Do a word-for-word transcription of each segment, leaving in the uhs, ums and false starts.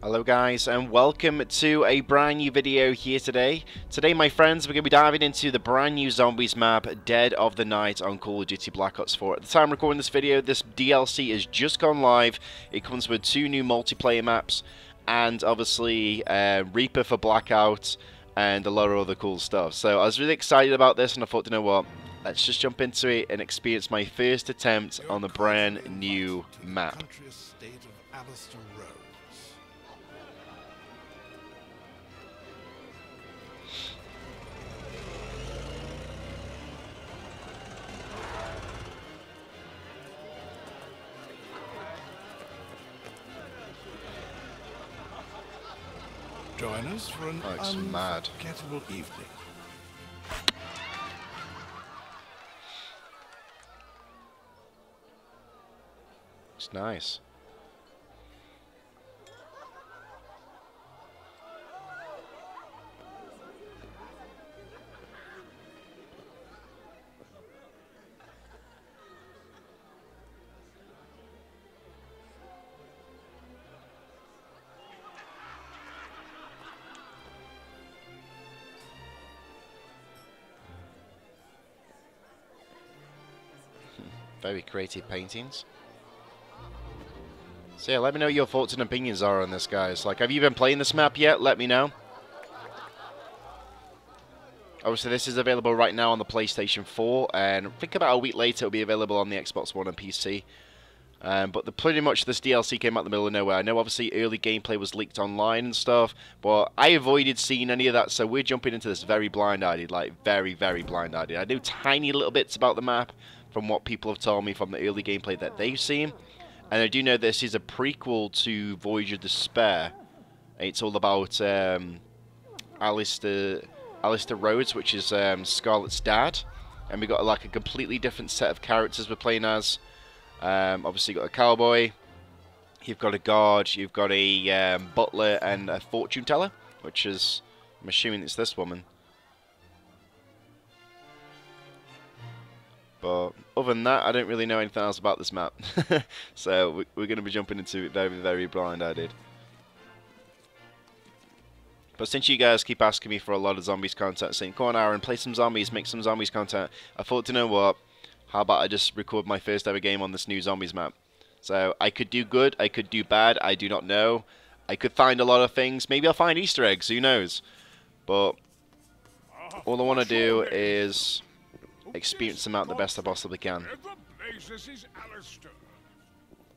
Hello guys and welcome to a brand new video here today. Today my friends we're going to be diving into the brand new zombies map Dead of the Night on Call of Duty Black Ops four. At the time of recording this video this D L C has just gone live. It comes with two new multiplayer maps and obviously uh, Reaper for Blackout and a lot of other cool stuff. So I was really excited about this and I thought, you know what, let's just jump into it and experience my first attempt on the brand new map. Alistair Rhodes. Join us for an oh, unforgettable evening. It's nice. Very creative paintings. So yeah, let me know what your thoughts and opinions are on this, guys. Like, have you been playing this map yet? Let me know. Obviously, this is available right now on the PlayStation four, and I think about a week later it'll be available on the Xbox One and P C. Um, but the, pretty much this D L C came out of the middle of nowhere. I know obviously early gameplay was leaked online and stuff, but I avoided seeing any of that, so we're jumping into this very blind-eyed, like very, very blind-eyed. I knew tiny little bits about the map from what people have told me from the early gameplay that they've seen. And I do know this is a prequel to Voyage of Despair. It's all about um, Alistair, Alistair Rhodes, which is um, Scarlet's dad. And we got like a completely different set of characters we're playing as. Um, obviously you've got a cowboy, you've got a guard, you've got a um, butler and a fortune teller, which is, I'm assuming it's this woman. But other than that, I don't really know anything else about this map. So we're going to be jumping into it very, very blind-eyed. But since you guys keep asking me for a lot of zombies content, saying, come on Aaron, play some zombies, make some zombies content, I thought, you know what, how about I just record my first ever game on this new zombies map. So I could do good, I could do bad, I do not know. I could find a lot of things, maybe I'll find Easter eggs, who knows. But all I want to do is experience them out the best I possibly can. This is Alistair.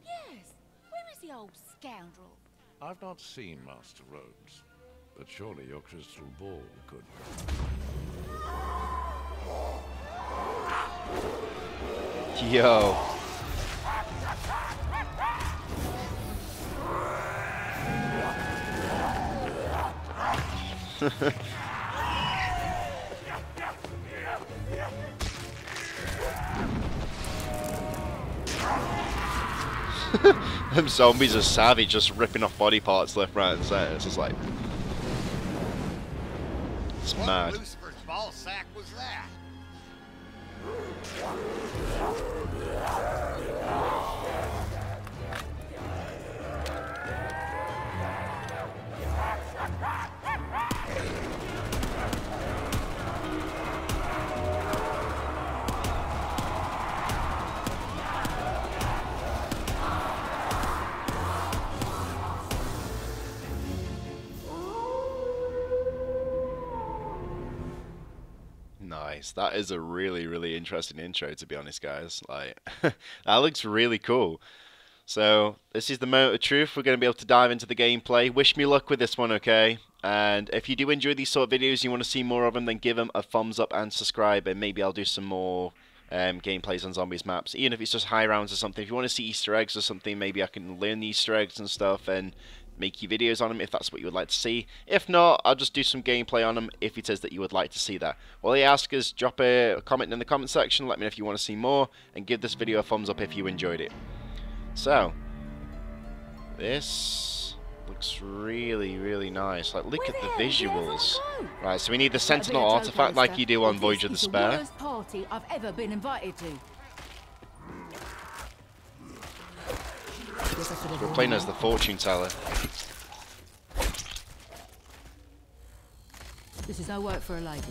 Yes, where is the old scoundrel? I've not seen Master Rhodes, but surely your crystal ball could. Yo. Them zombies are savage, just ripping off body parts left, right, and center. It's just like, it's mad. What Lucifer's ball sack was that? Nice. That is a really, really interesting intro, to be honest, guys. Like, that looks really cool. So, this is the moment of truth. We're going to be able to dive into the gameplay. Wish me luck with this one, okay? And if you do enjoy these sort of videos and you want to see more of them, then give them a thumbs up and subscribe. And maybe I'll do some more um, gameplays on zombies maps. Even if it's just high rounds or something. If you want to see Easter eggs or something, maybe I can learn the Easter eggs and stuff and make you videos on them if that's what you would like to see. If not, I'll just do some gameplay on them if it says that you would like to see that. All I ask is drop a comment in the comment section, let me know if you want to see more, and give this video a thumbs up if you enjoyed it. So, this looks really, really nice. Like, look at the visuals. Right, so we need the Sentinel artifact like you do on Voyage of Despair. This is the worst party I've ever been invited to. We're playing as the fortune teller. This is no work for a lady.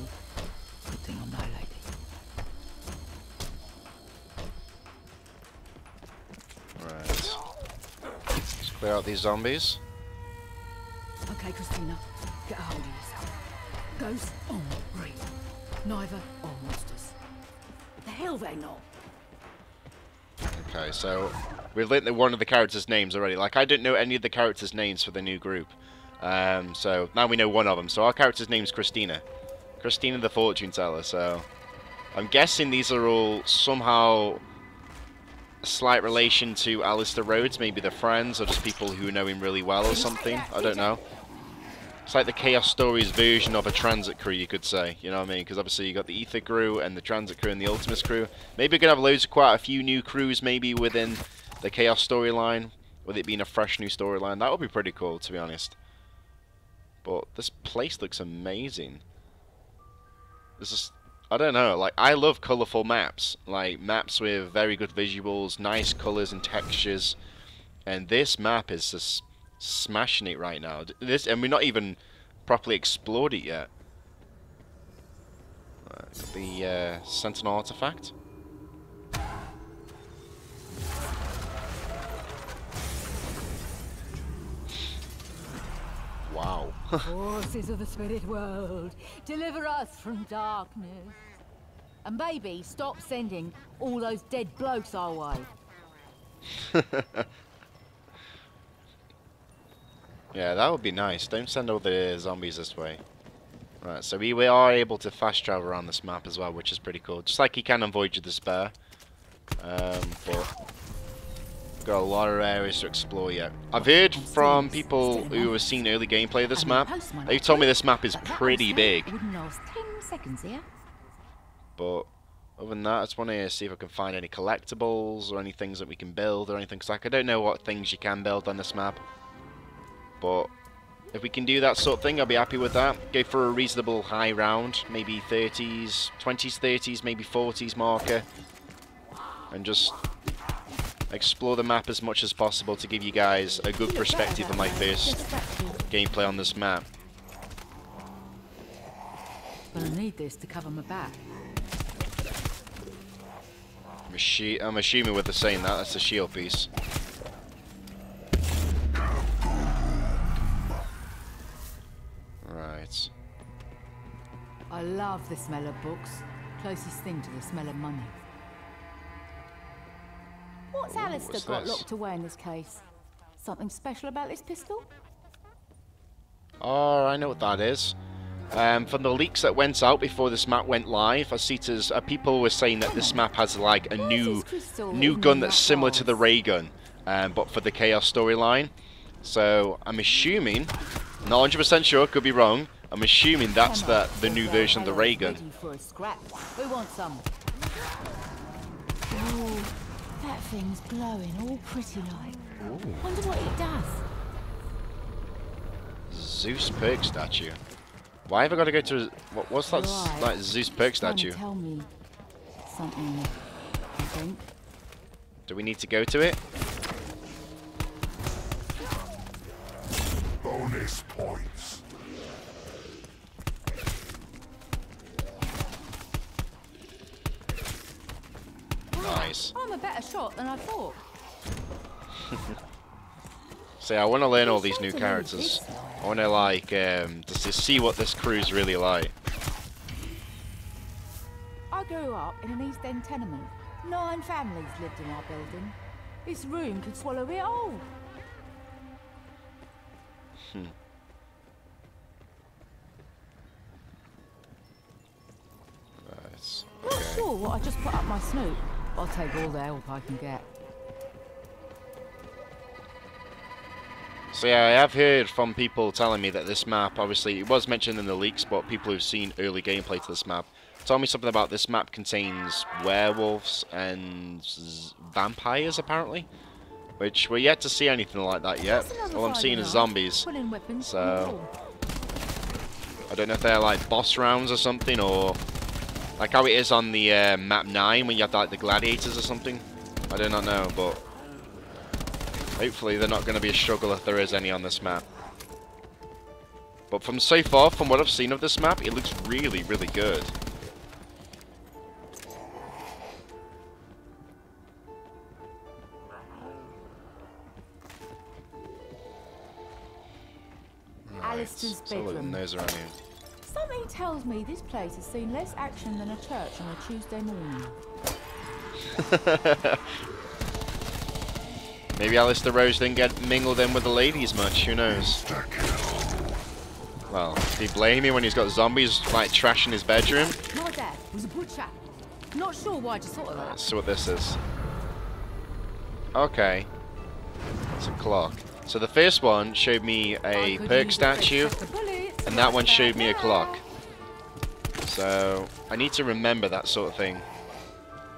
Good thing I'm no lady. Right. Let's clear out these zombies. Okay, Christina, get a hold of yourself. Ghosts on breed. Neither are monsters. The hell they're not. Okay, so we've learnt one of the characters' names already. Like, I didn't know any of the characters' names for the new group. Um, so now we know one of them. So our character's name's Christina. Christina the fortune teller. So I'm guessing these are all somehow a slight relation to Alistair Rhodes. Maybe they're friends or just people who know him really well or something. I don't know. It's like the Chaos Stories version of a transit crew, you could say. You know what I mean? Because obviously you got the Aether crew and the transit crew and the Ultimus crew. Maybe we could have loads of quite a few new crews maybe within the Chaos storyline. With it being a fresh new storyline. That would be pretty cool, to be honest. But this place looks amazing. This is, I don't know, like, I love colourful maps. Like, maps with very good visuals, nice colours and textures. And this map is just smashing it right now. This, and we've not even properly explored it yet. Right, the uh, Sentinel artifact. Wow. Forces of the spirit world, deliver us from darkness. And baby, stop sending all those dead blokes our way. Yeah, that would be nice. Don't send all the zombies this way. Right, so we, we are able to fast travel around this map as well, which is pretty cool. Just like you can on Voyage of Despair. Um, but got a lot of areas to explore yet. I've heard from people who have seen early gameplay of this map. They've told me this map is pretty big. But other than that, I just want to see if I can find any collectibles or any things that we can build or anything. Because like, I don't know what things you can build on this map. But if we can do that sort of thing, I'll be happy with that. Go for a reasonable high round, maybe thirties, twenties, thirties, maybe forties marker. And just explore the map as much as possible to give you guys a good perspective on my first gameplay on this map. But I need this to cover my back. Machi- I'm assuming with the saying that, that's the shield piece. Right. I love the smell of books. Closest thing to the smell of money. What's Alistair got locked away in this case? Something special about this pistol? Oh, I know what that is. Um, from the leaks that went out before this map went live, I see as uh, people were saying that this map has like a new new gun that's similar to the ray gun, um, but for the Chaos storyline. So I'm assuming, not one hundred percent sure, could be wrong. I'm assuming that's the the new version of the ray gun. We want some. That thing's glowing all pretty like. Ooh. Wonder what it does. Zeus perk statue. Why have I got to go to what? What's that? Right. Like Zeus perk statue. Tell me something. I think. Do we need to go to it? Bonus points. Nice. I'm a better shot than I thought. See, I want to learn all these new characters. I want to like um, just to see what this crew's really like. I grew up in an East End tenement. Nine families lived in our building. This room could swallow it all. Hmm. Nice. Okay. Not sure what I just put up my snoop. I'll take all the help I can get. So yeah, I have heard from people telling me that this map, obviously, it was mentioned in the leaks, but people who've seen early gameplay to this map told me something about this map contains werewolves and vampires, apparently. Which, we're yet to see anything like that yet. All I'm seeing is zombies. So I don't know if they're like boss rounds or something, or like how it is on the uh, map nine when you have like the gladiators or something. I do not know, but hopefully they're not going to be a struggle if there is any on this map. But from so far, from what I've seen of this map, it looks really, really good. Alistair's bedroom. Something tells me this place has seen less action than a church on a Tuesday morning. Maybe Alistair Rhodes didn't get mingled in with the ladies much, who knows? Well, do you blame him when he's got zombies like trash in his bedroom? My dad was a butcher. Not sure why I just thought of that. Let's see what this is. Okay. It's a clock. So the first one showed me a perk statue, and that one showed me a clock. So I need to remember that sort of thing,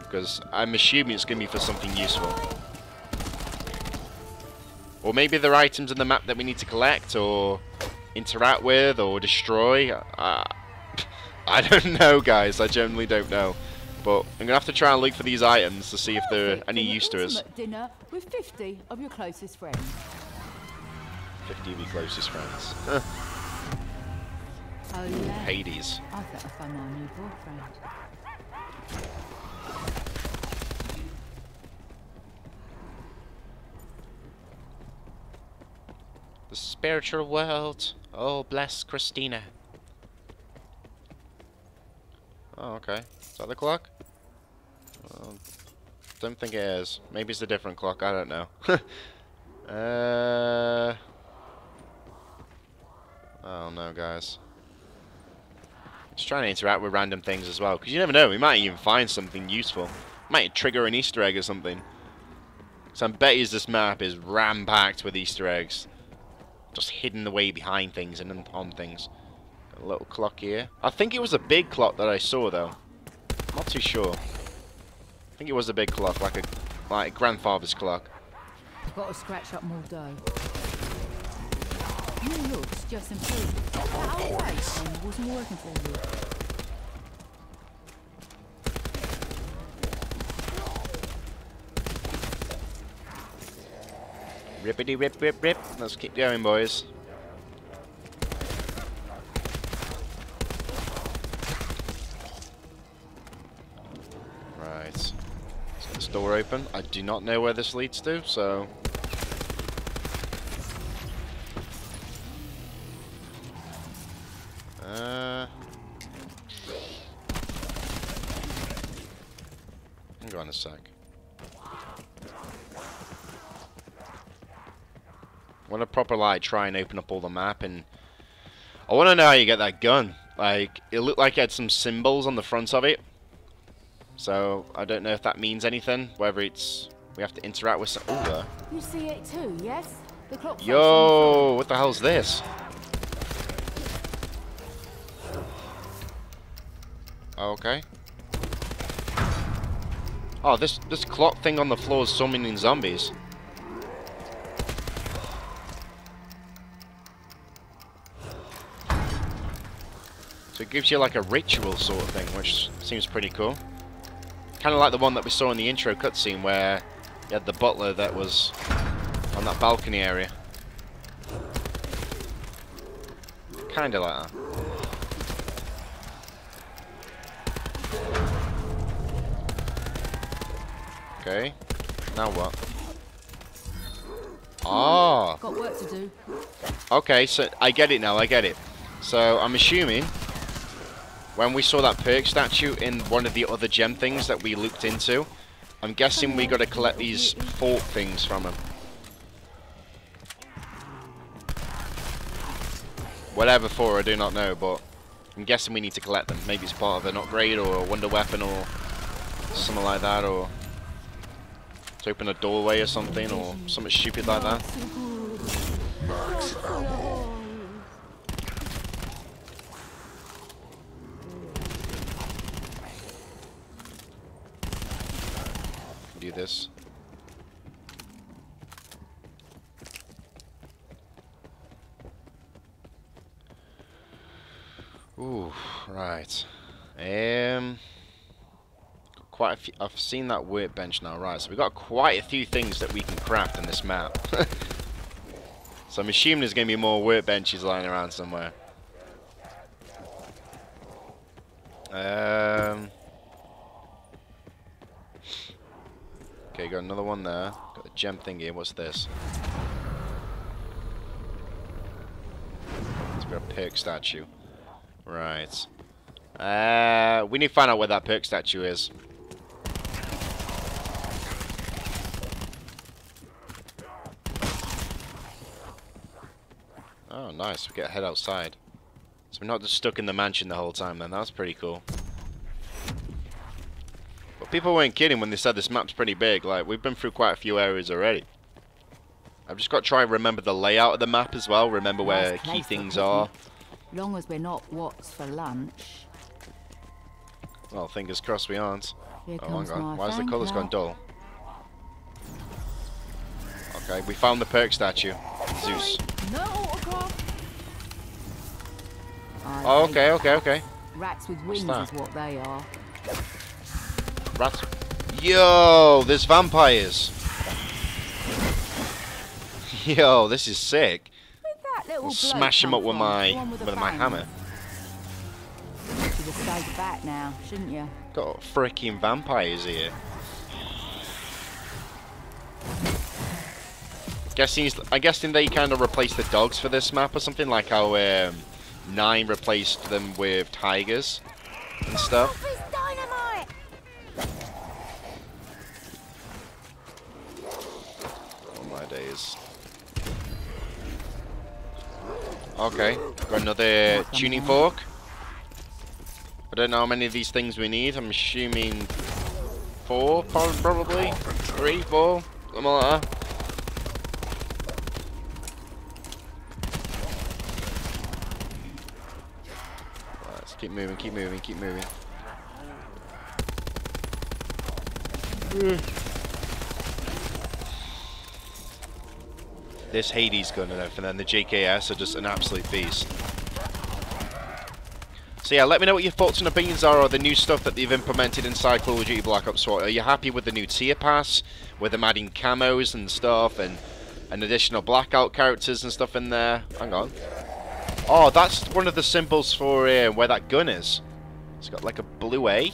because I'm assuming it's going to be for something useful. Or maybe there are items in the map that we need to collect, or interact with, or destroy. Uh, I don't know, guys. I generally don't know. But I'm going to have to try and look for these items to see if they're any use to us. Dinner with fifty of your closest friends. fifty of your closest friends. Huh. Oh, yeah. Hades. I bet I found my new boyfriend. The spiritual world. Oh, bless Christina. Oh, okay. Is that the clock? Um, don't think it is. Maybe it's a different clock. I don't know. uh... I don't know, guys. Just trying to interact with random things as well, because you never know, we might even find something useful. Might trigger an Easter egg or something. So I'm betting this map is ram-packed with Easter eggs. Just hidden away behind things and on things. Got a little clock here. I think it was a big clock that I saw, though. Not too sure. I think it was a big clock, like a like a grandfather's clock. Got to scratch up more dough. You looks just improved. That old face wasn't working for you. Rippity rip rip rip. Let's keep going, boys. Right. Is this door open? I do not know where this leads to, so. Uh, hang on a sec. I want to proper like try and open up all the map, and I want to know how you get that gun. Like, it looked like it had some symbols on the front of it, so I don't know if that means anything. Whether it's we have to interact with some. Ooh, you see it too, yes? The clock. Yo, what the hell's this? Okay. Oh, this this clock thing on the floor is summoning zombies. So it gives you like a ritual sort of thing, which seems pretty cool. Kind of like the one that we saw in the intro cutscene where you had the butler that was on that balcony area. Kind of like that. Okay, now what? Ah! Oh. Got work to do. Okay, so I get it now, I get it. So I'm assuming when we saw that perk statue in one of the other gem things that we looked into, I'm guessing we got to collect these fork things from him. Whatever for, I do not know, but I'm guessing we need to collect them. Maybe it's part of an upgrade or a wonder weapon or something like that, or to open a doorway or something, or something stupid like that. Do this. Ooh, right. Um. Quite a few, I've seen that workbench now, right, so we've got quite a few things that we can craft in this map. So I'm assuming there's going to be more workbenches lying around somewhere. Um, okay, got another one there. Got the gem thingy. What's this? It's got a perk statue. Right. Uh, we need to find out where that perk statue is. Oh, nice. We get to head outside. So we're not just stuck in the mansion the whole time then, that's pretty cool. But people weren't kidding when they said this map's pretty big, like we've been through quite a few areas already. I've just got to try and remember the layout of the map as well, remember where nice key things are. Long as we're not what's for lunch. Well, fingers crossed we aren't. Here oh hang on, why's the colours gone dull? Okay, we found the perk statue. Sorry. Zeus. No! Oh, okay, okay, okay. Rats with wings is what they are. Rats. Yo, there's vampires. Yo, this is sick. I'll smash him up with my with my hammer. You should have stayed back now, shouldn't you? Got freaking vampires here. Guessing, I guessing they kind of replaced the dogs for this map or something, like how um. Nine replaced them with tigers and stuff. Oh my days. Okay, got another tuning fork. I don't know how many of these things we need. I'm assuming four, probably. Three, four, something like that. Keep moving, keep moving, keep moving. This Hades gun and everything, and the J K S are just an absolute beast. So yeah, let me know what your thoughts and opinions are on the new stuff that they've implemented inside Call of Duty Black Ops four. Are you happy with the new tier pass, with them adding camos and stuff, and, and additional Blackout characters and stuff in there? Hang on. Oh, that's one of the symbols for uh, where that gun is. It's got like a blue A.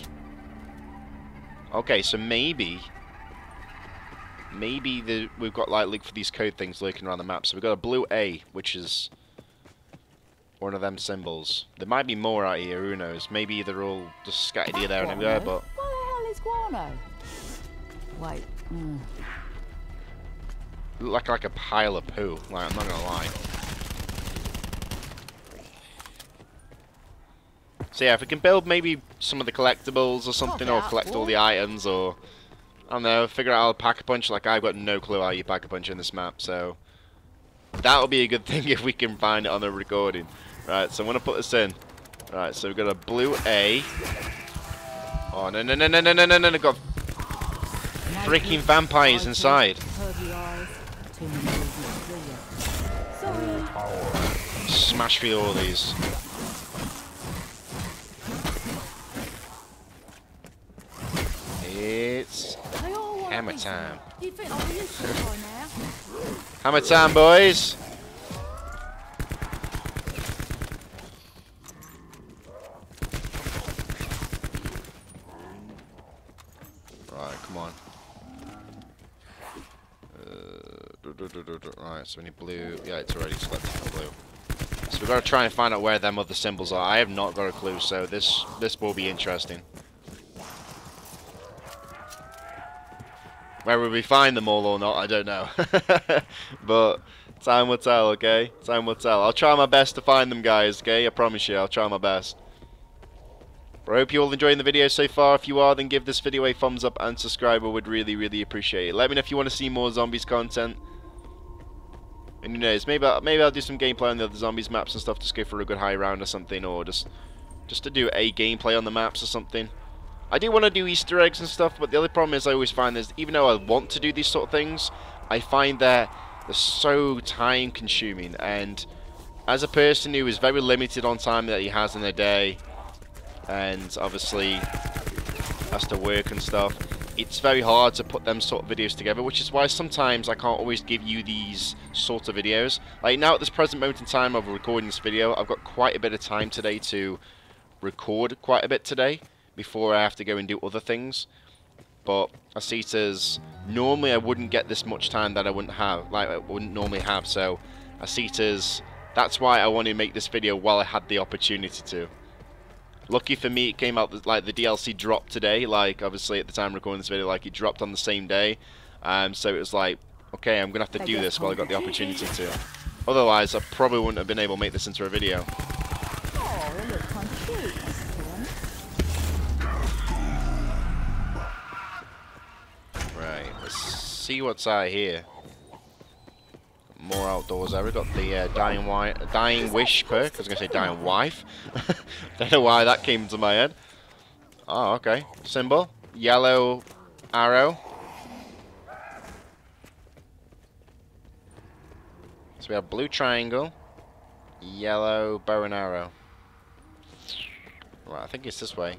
Okay, so maybe... Maybe the, we've got like look for these code things lurking around the map. So we've got a blue A, which is one of them symbols. There might be more out here, who knows. Maybe they're all just scattered here, there and everywhere, but... What the hell is guano? Wait. Mm. Look like, like a pile of poo, like, I'm not gonna lie. So yeah, if we can build maybe some of the collectibles or something, or collect all the items, or, I don't know, figure out how to pack-a-punch. Like, I've got no clue how you pack-a-punch in this map, so that'll be a good thing if we can find it on the recording. Right, so I'm going to put this in. Right, so we've got a blue A. Oh, no, no, no, no, no, no, no, no, I've got freaking vampires inside. Smash through all these. It's hammer time. Hammer time, boys! Right, come on. Uh, do, do, do, do, do. Right, so we need blue. Yeah, it's already selected blue. So we've got to try and find out where them other symbols are. I have not got a clue, so this this will be interesting. Whether we find them all or not, I don't know. But time will tell, okay? Time will tell. I'll try my best to find them, guys, okay? I promise you, I'll try my best. But I hope you're all enjoying the video so far. If you are, then give this video a thumbs up and subscribe. I would really, really appreciate it. Let me know if you want to see more zombies content. And who knows, maybe I'll, maybe I'll do some gameplay on the other zombies maps and stuff. Just go for a good high round or something. Or just, just to do a gameplay on the maps or something. I do want to do Easter eggs and stuff, but the other problem is I always find is, even though I want to do these sort of things, I find that they're so time consuming, and as a person who is very limited on time that he has in a day, and obviously has to work and stuff, it's very hard to put them sort of videos together, which is why sometimes I can't always give you these sort of videos. Like now at this present moment in time of recording this video, I've got quite a bit of time today to record quite a bit today before I have to go and do other things. But I see it as normally I wouldn't get this much time that I wouldn't have, like I wouldn't normally have. So I see it as that's why I wanted to make this video while I had the opportunity to. Lucky for me, it came out, like, the D L C dropped today. Like, obviously, at the time recording this video, like, it dropped on the same day. Um, so it was like, okay, I'm going to have to do this while I got the opportunity to. Otherwise, I probably wouldn't have been able to make this into a video. Right, let's see what's out here. More outdoors there. We've got the uh, dying, wi dying wish perk. I was going to say dying wife. Don't know why that came to my head. Oh, okay. Symbol. Yellow arrow. So we have blue triangle. Yellow bow and arrow. Right, I think it's this way.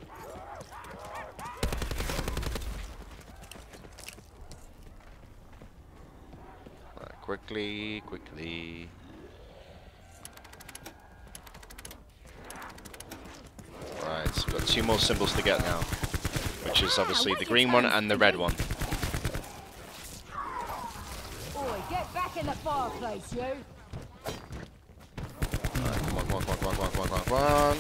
Quickly, quickly. Right, so we've got two more symbols to get now, which is obviously the green one and the red one. Boy, get back in the fireplace, you! Right, come on, come on, come on, come on, come on, come on.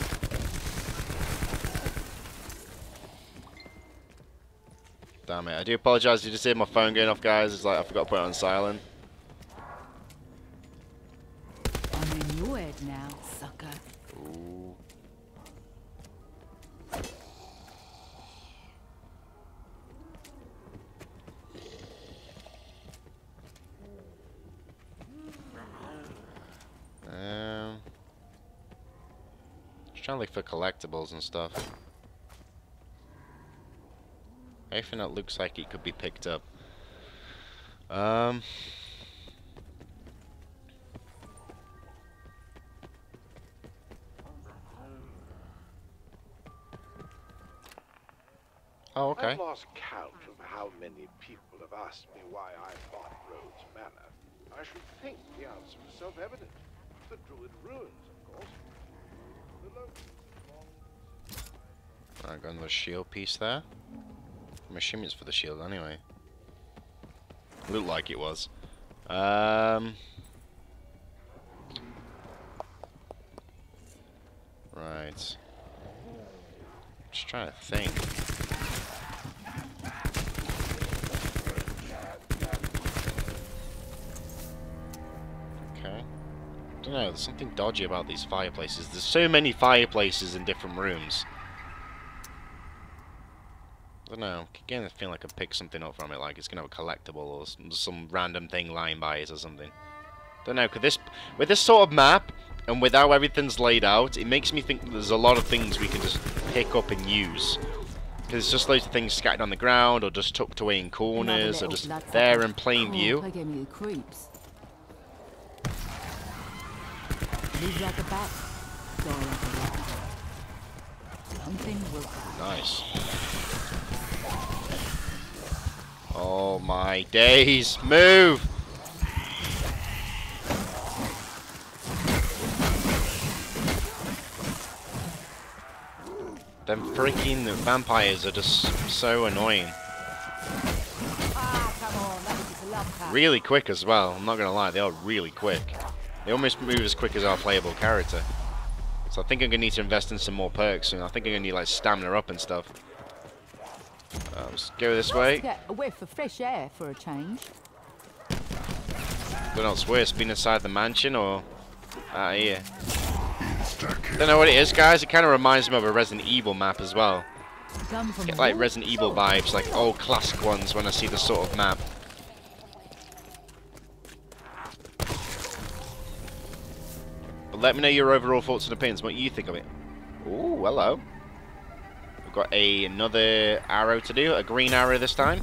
Damn it! I do apologise. You just hear my phone going off, guys. It's like I forgot to put it on silent. Now, sucker. Ooh. Um, just trying to look for collectibles and stuff. Anything that looks like it could be picked up. Um. Oh, okay. I've lost count of how many people have asked me why I bought Rhodes Manor. I should think the answer is self-evident. The Druid ruins, of course. The long... I got another shield piece there. I'm assuming it's for the shield anyway. Looked like it was. Um. Right. Just trying to think. I don't know, there's something dodgy about these fireplaces. There's so many fireplaces in different rooms. I don't know, again, I feel like I can pick something up from it, like it's going to have a collectible or some, some random thing lying by it or something. Don't know, could this, with this sort of map, and with how everything's laid out, it makes me think that there's a lot of things we can just pick up and use. Because it's just loads of things scattered on the ground, or just tucked away in corners, or just there in plain view. Move like a bat, go like a rat. Something will happen. Nice. Oh my days, move! Them freaking vampires are just so annoying. Ah, come on, that was just a love pack. Really quick as well, I'm not gonna lie, they are really quick. They almost move as quick as our playable character. So I think I'm going to need to invest in some more perks soon. I think I'm going to need, like, stamina up and stuff. Uh, let's go this way. Get a whiff of fresh air for a change. Don't know what's worse, being inside the mansion or out of here. Don't know what it is, guys. It kind of reminds me of a Resident Evil map as well. Get, like, Resident Evil vibes, like old classic ones when I see this sort of map. Let me know your overall thoughts and opinions, what you think of it. Ooh, hello. We've got a, another arrow to do, a green arrow this time.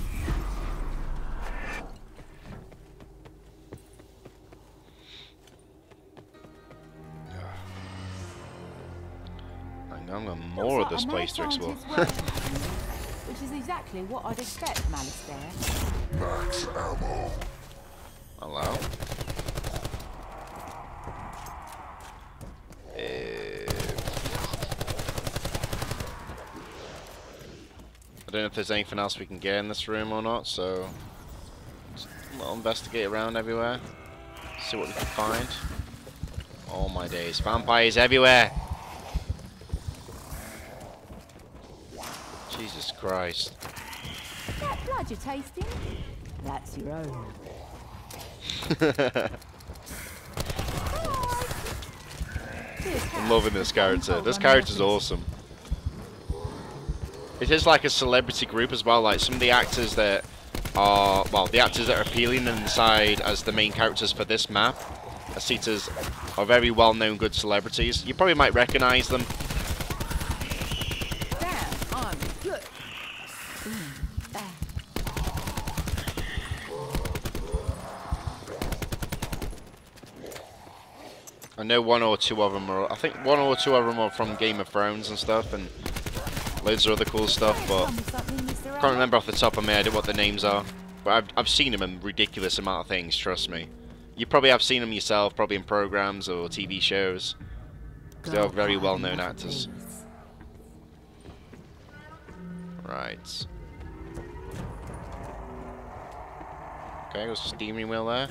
I'm going to more of this place to explore. Which is exactly what I'd expect, Malice there. Max ammo. Hello. don't know if there's anything else we can get in this room or not, so just investigate around everywhere, see what we can find. Oh my days, vampires everywhere! Jesus Christ. That blood you're tasting? That's your own. I'm loving this character. This character's awesome. It is like a celebrity group as well, like some of the actors that are, well, the actors that are appealing inside as the main characters for this map, Asitas, are very well known good celebrities. You probably might recognise them. I know one or two of them are, I think one or two of them are from Game of Thrones and stuff, and loads of other cool stuff, but I can't remember off the top of my head what the names are. But I've, I've seen them in ridiculous amount of things, trust me. You probably have seen them yourself, probably in programs or T V shows, because they are very well known actors. Right. Okay, there's a steering wheel there.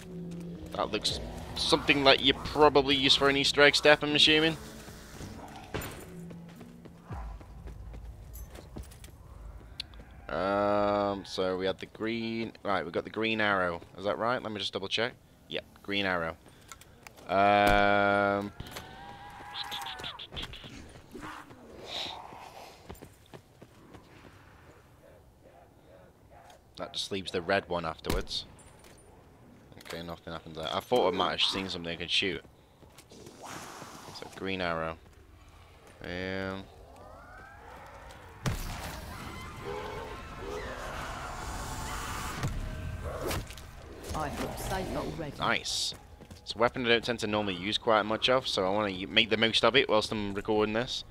That looks... something that you probably use for an Easter egg step, I'm assuming. Um, so we had the green... Right, we got the green arrow. Is that right? Let me just double check. Yep, green arrow. Um, that just leaves the red one afterwards. Okay, nothing happens there. I thought I might have seen something I could shoot. So, green arrow. Um. I hope safe already. Nice. It's a weapon I don't tend to normally use quite much of, so I want to make the most of it whilst I'm recording this.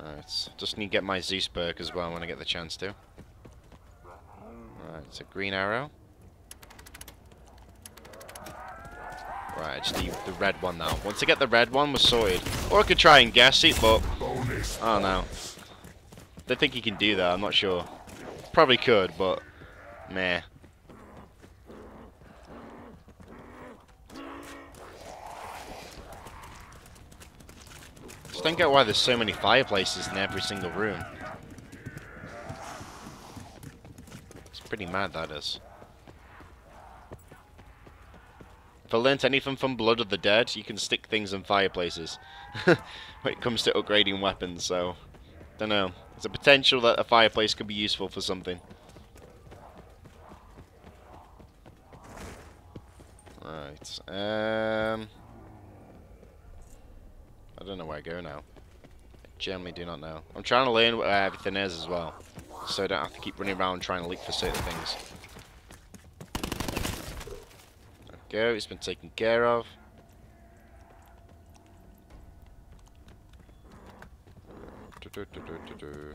Alright, just need to get my Zeus perk as well when I get the chance to. It's a green arrow. Right, just the, the red one now. Once I get the red one, we're sorted. Or I could try and guess it, but I don't know. Don't think you can do that, I'm not sure. Probably could, but meh. Just don't get why there's so many fireplaces in every single room. Pretty mad, that is. If I learnt anything from Blood of the Dead, you can stick things in fireplaces when it comes to upgrading weapons, so don't know. There's a potential that a fireplace could be useful for something. Right. Um I don't know where I go now. I generally do not know. I'm trying to learn where everything is as well, so I don't have to keep running around trying to look for certain things. There we go, it's been taken care of. Do, do, do, do, do,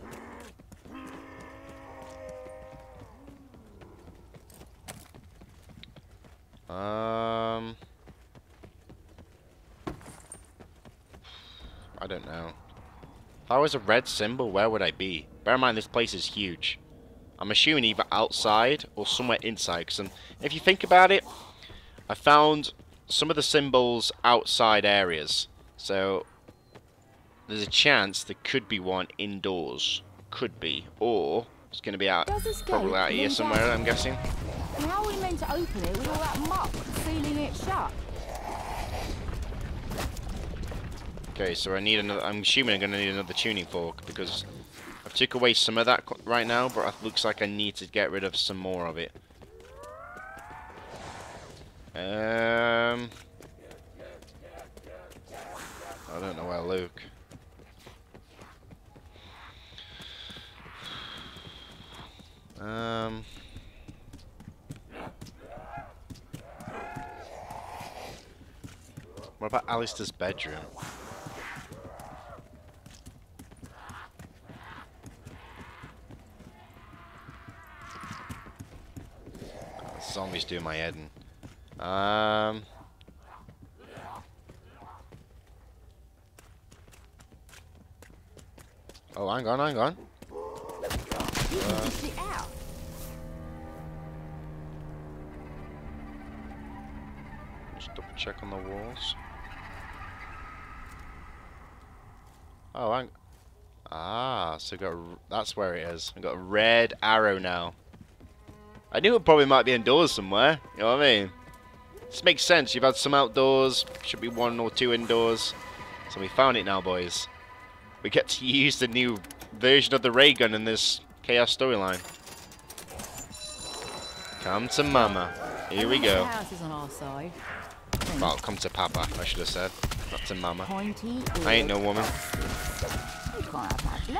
do. Um, I don't know. If I was a red symbol, where would I be? Bear in mind, this place is huge. I'm assuming either outside or somewhere inside. Because if you think about it, I found some of the symbols outside areas. So there's a chance there could be one indoors. Could be. Or it's going to be out, probably out here somewhere, I'm guessing. And how are we meant to open it with all that muck sealing it shut? Okay, so I need another. I'm assuming I'm going to need another tuning fork because I've took away some of that right now, but it looks like I need to get rid of some more of it. Um, I don't know where Luke. Um. What about Alistair's bedroom? Zombies do my head in. Um, Oh, hang on, hang on. Uh, just double check on the walls. Oh, hang. Ah, so got. That's where it is. I got a red arrow now. I knew it probably might be indoors somewhere. You know what I mean? This makes sense. You've had some outdoors. Should be one or two indoors. So we found it now, boys. We get to use the new version of the ray gun in this Chaos storyline. Come to Mama. Here we go. Well, come to Papa, I should have said. Not to Mama. I ain't no woman.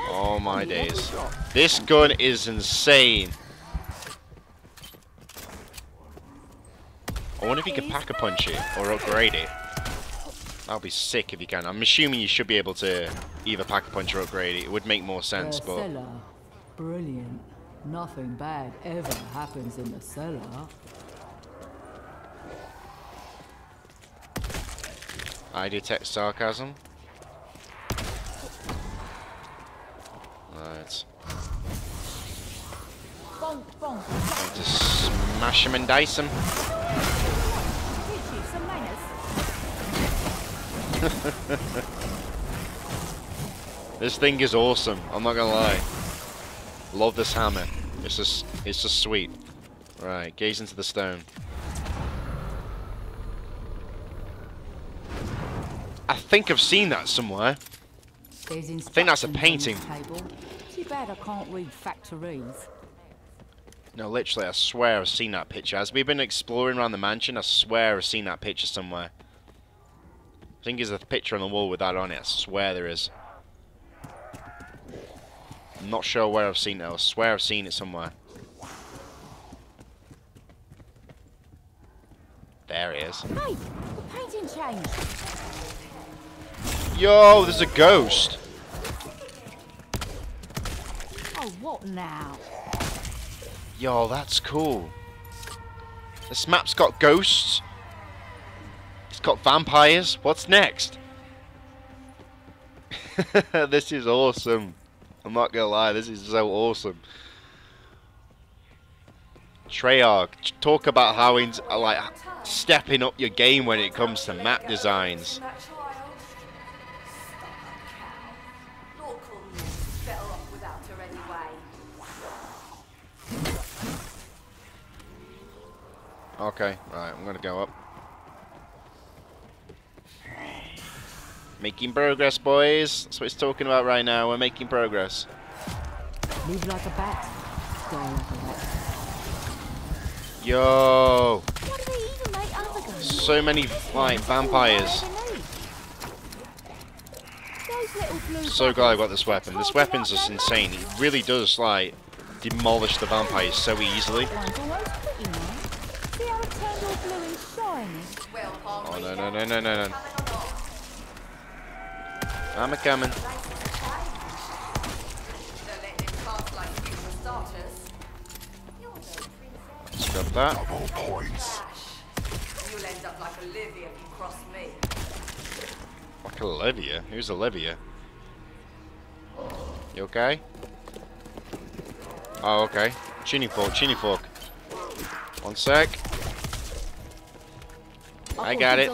Oh my days. This gun is insane. I wonder if you could pack a punch it or upgrade it. That'll be sick if you can. I'm assuming you should be able to either pack a punch or upgrade it. It would make more sense, the but cellar. Brilliant. Nothing bad ever happens in the cellar. I detect sarcasm. Right. Bonk, bonk. I'll just smash him and dice him. This thing is awesome. I'm not gonna lie. Love this hammer. It's just, it's just sweet. Right, gaze into the stone. I think I've seen that somewhere. I think that's a painting. Too bad I can't read factories. No, literally, I swear I've seen that picture. As we've been exploring around the mansion, I swear I've seen that picture somewhere. I think there's a picture on the wall with that on it. I swear there is. I'm not sure where I've seen it. I swear I've seen it somewhere. There it is. Hey, the painting changed. Yo, there's a ghost. Oh, what now? Yo, that's cool. This map's got ghosts. It's got vampires. What's next? This is awesome. I'm not gonna lie, this is so awesome. Treyarch, talk about how in, like stepping up your game when it comes to map designs. Okay, right, I'm gonna go up. Making progress, boys. That's what it's talking about right now. We're making progress. Move like a bat. Go like a bat. Yo. What do they even make other guns? So many like vampires. So glad I got this weapon. This weapon's just insane. It really does like demolish the vampires so easily. Oh no no no no no no. I'm a coming. Let's grab that. Double points. You'll end up like Olivia if you cross me. Like Olivia? Who's Olivia? You okay? Oh, okay. Chinny fork, chinny fork. One sec. I got it.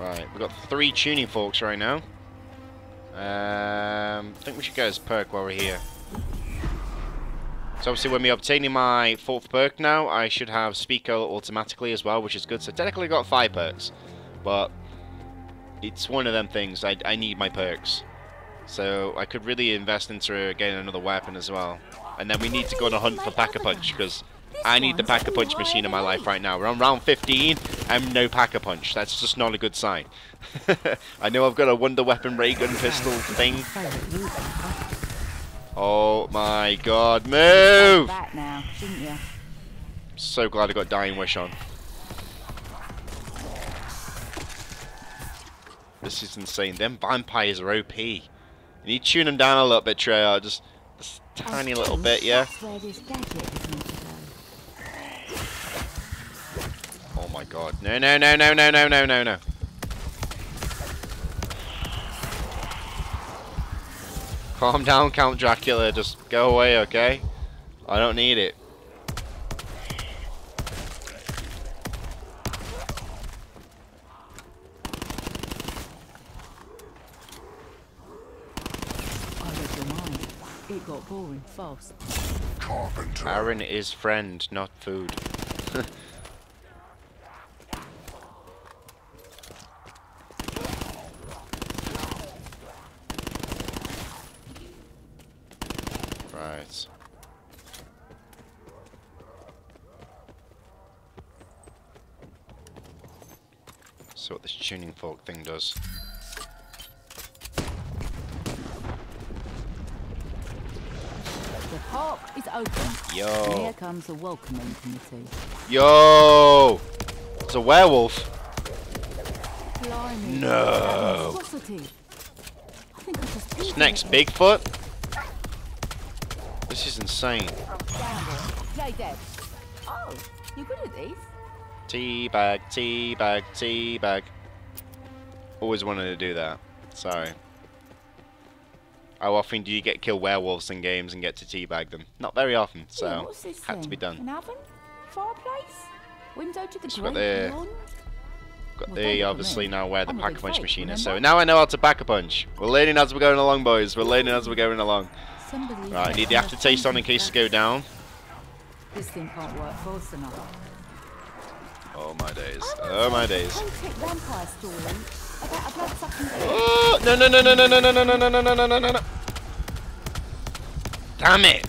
Right, we've got three tuning forks right now. Um, I think we should get his perk while we're here. So obviously when we're obtaining my fourth perk now, I should have Speaker automatically as well, which is good. So technically I got five perks, but it's one of them things. I, I need my perks. So I could really invest into getting another weapon as well. And then we need to go on a hunt for Pack-a-Punch, because I need the Pack-a-Punch machine in my life right now. We're on round fifteen and no Pack-a-Punch. That's just not a good sign. I know I've got a Wonder Weapon ray gun pistol thing. Oh my god, move! So glad I got Dying Wish on. This is insane. Them vampires are O P. You need to tune them down a little bit, Treyarch. Just a tiny little bit, yeah? Oh my god. No, no, no, no, no, no, no, no, no. Calm down, Count Dracula. Just go away, okay? I don't need it. It got boring fast. Carpenter. Aaron is friend, not food. Right. See what this tuning fork thing does. Park is open. Yo. Here comes a welcoming committee. Yo! It's a werewolf. Blimey. No. I think I just this next it. Bigfoot. This is insane. Oh, you good at these? Tea bag, tea bag, tea bag. Always wanted to do that. Sorry. How often do you get kill werewolves in games and get to teabag them? Not very often, so Ooh, had thing? to be done. An oven? Fireplace? Window to the so got the, got well, the obviously now where the pack-a-punch machine is. So now I know how to pack-a-punch. We're learning as we're going along, boys. We're learning as we're going along. Somebody right, I need the aftertaste on in case to go down. This thing can't work fast enough. Oh my days! Oh my days! Oh no no no no no no no no no no no no no no no! Damn it!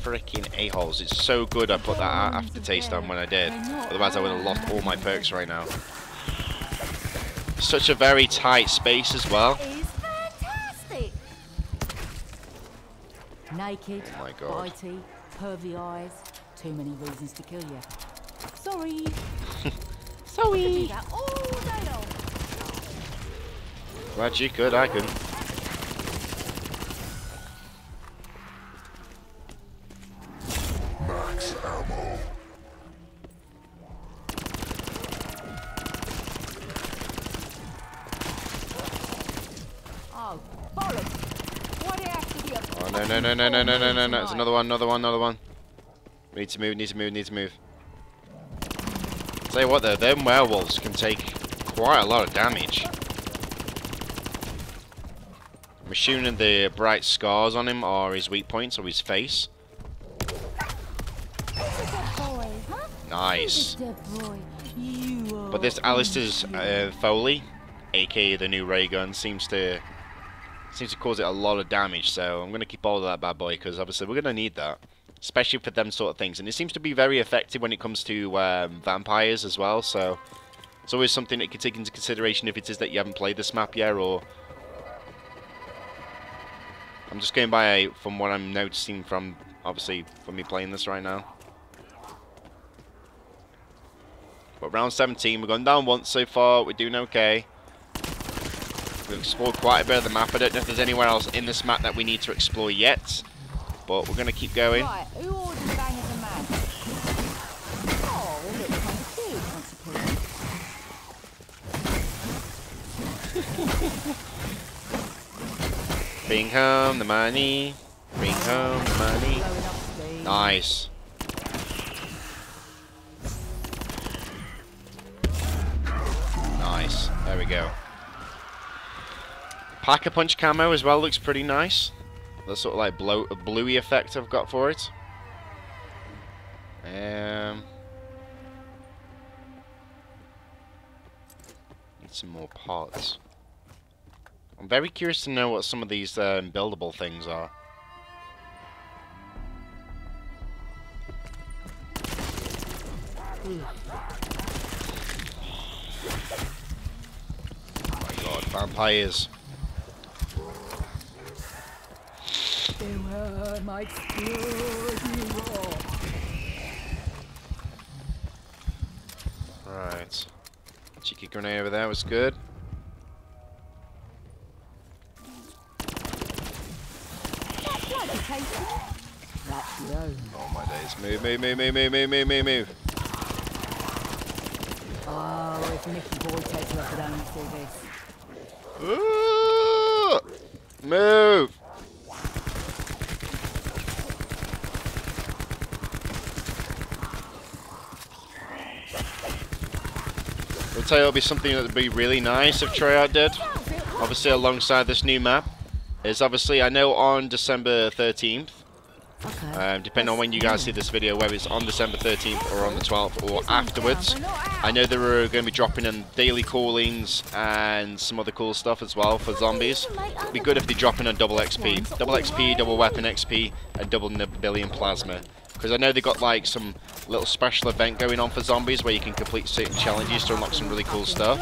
Freaking a-holes! It's so good I put that aftertaste on when I did. Otherwise I would have lost all my perks right now. Such a very tight space as well. Naked, oh my God. bitey, pervy eyes, too many reasons to kill you. Sorry. Sorry. Glad you could, I couldn't. Max ammo. Oh, bollocks. Oh no no no no no no no no no! It's another one, another one, another one. We need to move, need to move, need to move. Tell you what though, them werewolves can take quite a lot of damage. I'm assuming the bright scars on him are his weak points or his face. Nice. But this Alistair's uh, Foley, aka the new ray gun, seems to. Seems to cause it a lot of damage, so I'm going to keep all of that bad boy because obviously we're going to need that, especially for them sort of things. And it seems to be very effective when it comes to um, vampires as well, so it's always something that you can take into consideration if it is that you haven't played this map yet. Or I'm just going by from what I'm noticing from obviously from me playing this right now. But round seventeen, we've gone down once so far, we're doing okay. We've explored quite a bit of the map. I don't know if there's anywhere else in this map that we need to explore yet, but we're going to keep going. Right, who ordered Bang of the Man? Oh, look, I'm cute, I suppose. Bring home the money. Bring home the money. Nice. Nice. There we go. Pack-a-punch camo as well looks pretty nice. The sort of like blow, a bluey effect I've got for it. Um, need some more parts. I'm very curious to know what some of these um, buildable things are. Oh my God, vampires. They were my security wall. Right. Cheeky grenade over there was good. Oh my days. Move, move, move, move, move, move, move, move. Oh, if Mickey Boy takes her up and down, you see this. Ooh, move! I'll tell you, it'll be something that would be really nice if Treyarch did. Obviously, alongside this new map, is obviously I know on December thirteenth. Okay. Um, depending on when you guys see this video, whether it's on December thirteenth or on the twelfth or afterwards, I know they were going to be dropping in daily callings and some other cool stuff as well for zombies. It'd be good if they drop in on double X P, double X P, double weapon X P, and double Nibillion plasma. Because I know they got like some little special event going on for zombies where you can complete certain challenges to unlock some really cool stuff.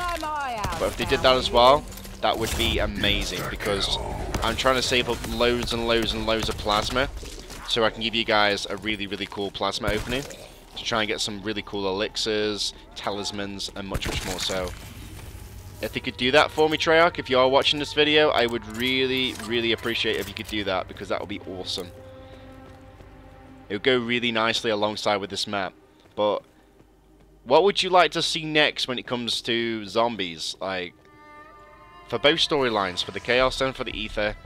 But if they did that as well, that would be amazing, because I'm trying to save up loads and loads and loads of plasma, so I can give you guys a really, really cool plasma opening to try and get some really cool elixirs, talismans, and much, much more so. If they could do that for me, Treyarch, if you are watching this video, I would really, really appreciate if you could do that, because that would be awesome. It would go really nicely alongside with this map. But what would you like to see next when it comes to zombies? Like, for both storylines, for the Chaos and for the Aether.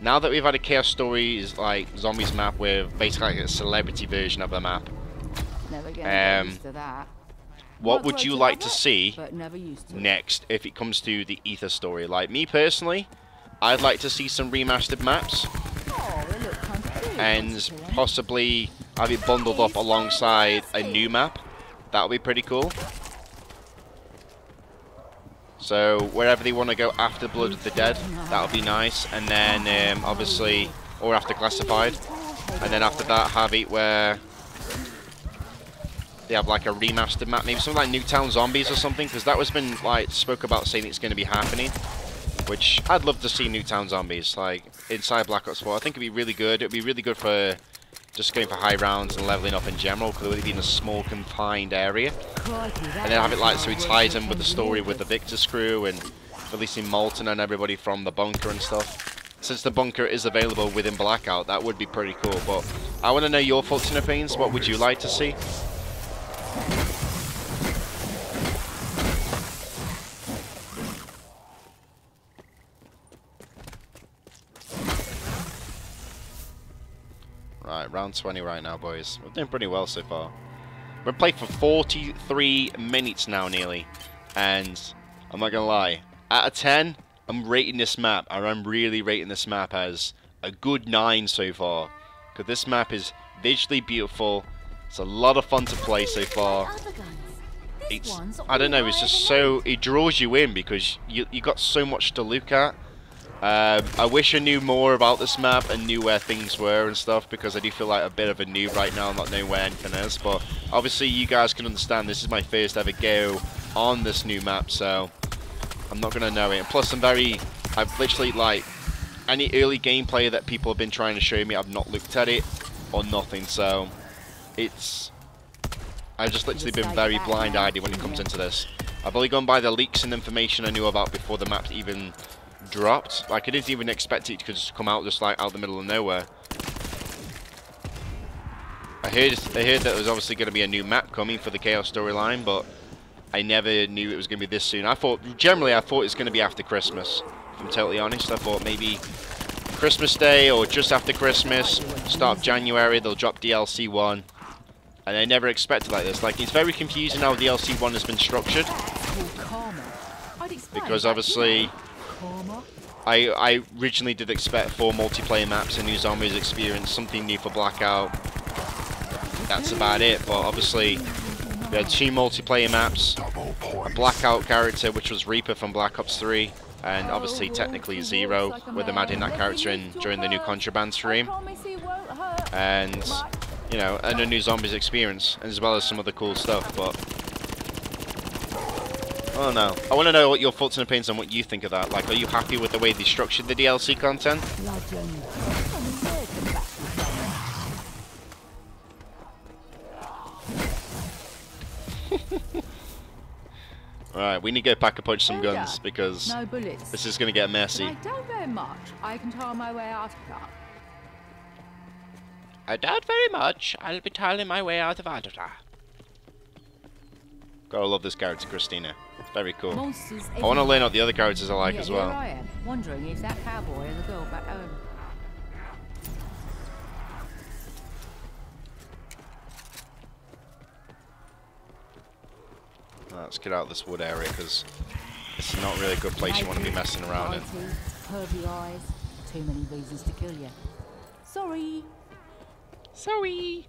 Now that we've had a Chaos Stories like zombies map with basically like a celebrity version of the map, um, what would you like to see next if it comes to the Aether story? Like me personally, I'd like to see some remastered maps, and possibly have it bundled up alongside a new map. That would be pretty cool. So wherever they want to go after Blood of the Dead, that would be nice, and then um, obviously, or after Classified, and then after that have it where they have like a remastered map, maybe something like Nuketown Zombies or something, because that was been like spoke about saying it's going to be happening, which I'd love to see Nuketown Zombies like inside Black Ops four. I think it'd be really good. It'd be really good for just going for high rounds and leveling up in general, because it would be in a small confined area, and then have it like so it ties in with the story with the Victor's crew and releasing Molten and everybody from the bunker and stuff. Since the bunker is available within Blackout, that would be pretty cool. But I want to know your thoughts and opinions. What would you like to see? Right, round twenty right now, boys. We're doing pretty well so far. We've played for forty-three minutes now, nearly. And I'm not going to lie, out of ten, I'm rating this map. I'm really rating this map as a good nine so far. Because this map is visually beautiful. It's a lot of fun to play so far. It's, I don't know, it's just so... It draws you in because you, you got so much to look at. Um, I wish I knew more about this map and knew where things were and stuff, because I do feel like a bit of a noob right now, not knowing where anything is. But obviously you guys can understand this is my first ever go on this new map, so I'm not going to know it. And plus I'm very, I've literally like, any early gameplay that people have been trying to show me, I've not looked at it or nothing, so it's, I've just literally been very blind-eyed when it comes into this. I've only gone by the leaks and information I knew about before the map's even dropped. Like, I didn't even expect it to just come out just like out the middle of nowhere. I heard I heard that there was obviously going to be a new map coming for the Chaos storyline, but I never knew it was going to be this soon. I thought, generally I thought it's going to be after Christmas, if I'm totally honest. I thought maybe Christmas Day or just after Christmas, start of January, they'll drop D L C one. And I never expected like this. Like, it's very confusing how D L C one has been structured, because obviously I, I originally did expect four multiplayer maps, a new zombies experience, something new for Blackout. That's about it, but obviously we had two multiplayer maps, a Blackout character which was Reaper from Black Ops three, and obviously technically Zero, with them adding that character in during the new Contraband stream. And, you know, and a new zombies experience, as well as some other cool stuff, but... Oh no. I want to know what your thoughts and opinions on what you think of that. Like, are you happy with the way they structured the D L C content? Alright, we need to go pack a punch some guns, because no bullets. This is going to get messy. I don't very much. I can tell my way out of that. I doubt very much. I'll be tiling my way out of that. Gotta love this character, Christina. It's very cool. Monsters I want to learn what the other characters are like yeah, as well. I am, wondering if that cowboy is a girl back home. Let's get out of this wood area because this is not really a good place you want to be messing around in. Pervy eyes. Too many reasons to kill you. Sorry. Sorry.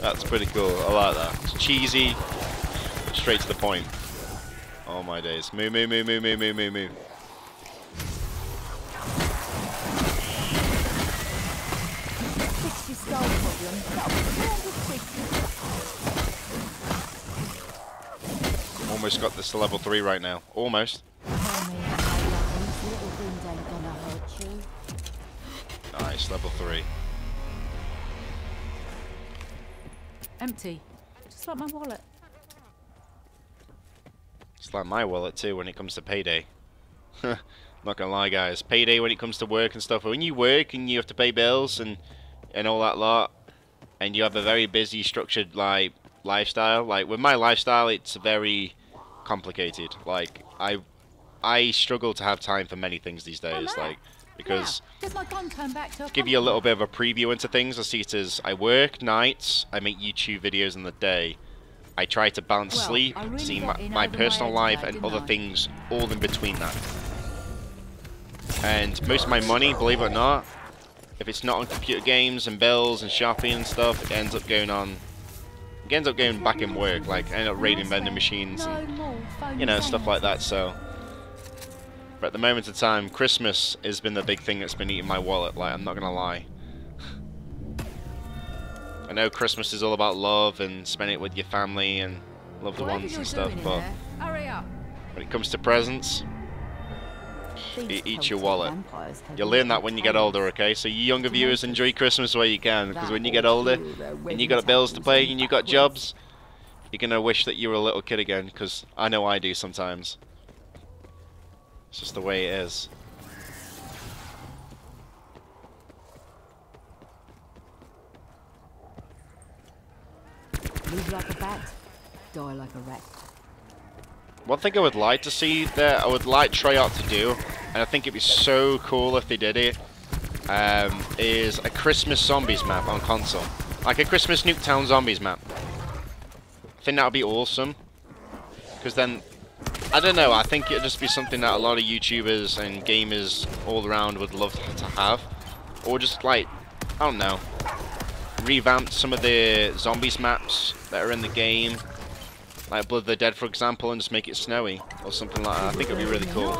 That's pretty cool, I like that. It's cheesy, straight to the point. Oh my days. Move, move, move, move, move, move, move, move. Almost got this to level three right now. Almost. Nice, level three. Empty. Just like my wallet. Just like my wallet too when it comes to payday. Not gonna lie guys, payday when it comes to work and stuff. When you work and you have to pay bills and and all that lot, and you have a very busy, structured like lifestyle. Like with my lifestyle, it's very complicated. Like I, I struggle to have time for many things these days. Oh, no. Like because to give you a little bit of a preview into things. I see it as I work nights. I make YouTube videos in the day. I try to balance well, sleep, really see my, my personal life, tonight, and other I? things all in between that. And most of my money, believe it or not. If it's not on computer games and bills and shopping and stuff, it ends up going on. It ends up going back in work, like I end up raiding vending machines and you know stuff like that. So, but at the moment of time, Christmas has been the big thing that's been eating my wallet. Like I'm not gonna lie. I know Christmas is all about love and spend it with your family and loved ones and stuff, but when it comes to presents. You eat your wallet. You'll learn that when you get older, okay? So you younger viewers, enjoy Christmas where you can, because when you get older and you got bills to pay and you got jobs, you're gonna wish that you were a little kid again, because I know I do sometimes. It's just the way it is. Move like a bat, die like a rat. One thing I would like to see there, I would like Treyarch to do, and I think it'd be so cool if they did it, um, is a Christmas Zombies map on console. Like a Christmas Nuketown Zombies map. I think that would be awesome. Because then, I don't know, I think it'd just be something that a lot of YouTubers and gamers all around would love to have. Or just like, I don't know, revamp some of the Zombies maps that are in the game. Like Blood of the Dead, for example, and just make it snowy or something like that. I think it'd be really cool. I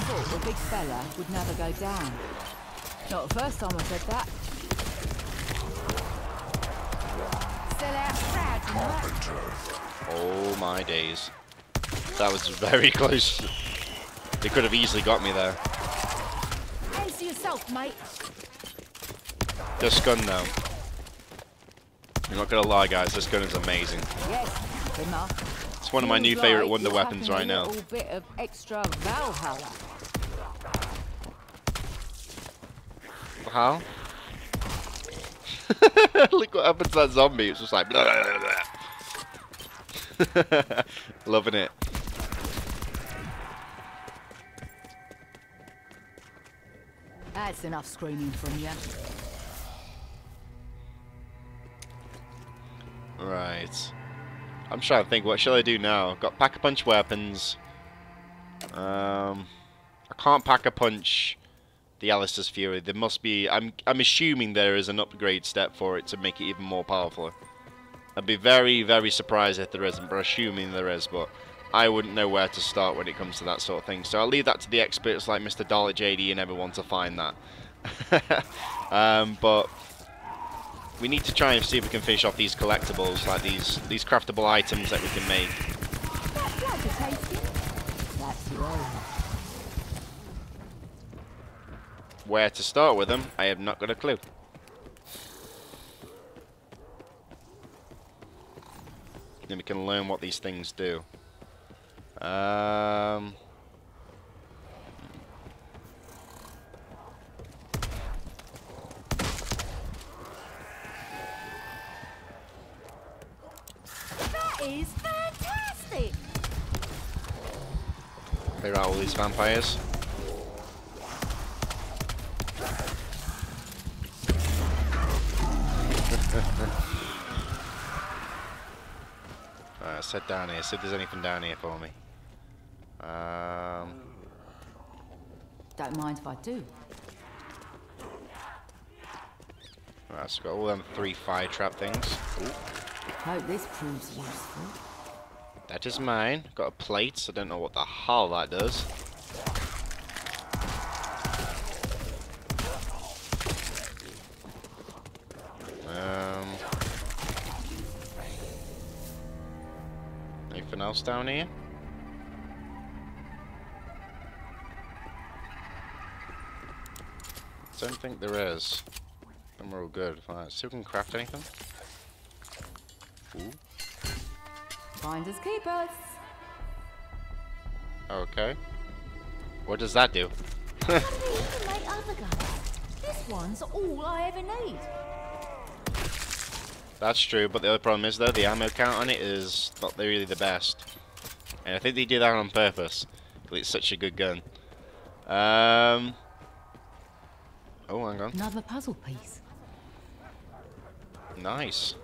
thought the big fella would never go down. Not the first time I said that. Oh my days. That was very close. They could have easily got me there. Answer yourself, mate. Just gun now. I'm not gonna lie guys, this gun is amazing. Yes, it's one of my new like favourite wonder weapons right now. Bit of extra Valhalla. How? Look what happened to that zombie, it's just like blah, blah, blah. Loving it. That's enough screaming from you. Right. I'm trying to think, what shall I do now? I've got pack-a-punch weapons. Um, I can't pack-a-punch the Alistair's Foley. There must be... I'm, I'm assuming there is an upgrade step for it to make it even more powerful. I'd be very, very surprised if there isn't, but assuming there is, but I wouldn't know where to start when it comes to that sort of thing. So I'll leave that to the experts like Mister Dollar J D and everyone to find that. um, but we need to try and see if we can finish off these collectibles, like these these craftable items that we can make. Where to start with them, I have not got a clue. Then we can learn what these things do. Um, that is fantastic. There are all these vampires. Alright, I said down here, see if there's anything down here for me. Um, Don't mind if I do. Right, so got all them three fire trap things. Ooh. Hope this proves useful. That is mine. Got a plate, so I don't know what the hell that does. Um, anything else down here? Don't think there is. Then we're all good. Alright, see if we can craft anything. Ooh. Finders keepers. Okay. What does that do? How do we even make other guns? This one's all I ever need. That's true, but the other problem is though the ammo count on it is not really the best. And I think they did that on purpose. Because it's such a good gun. Um Oh, hang on. Another puzzle piece. Nice.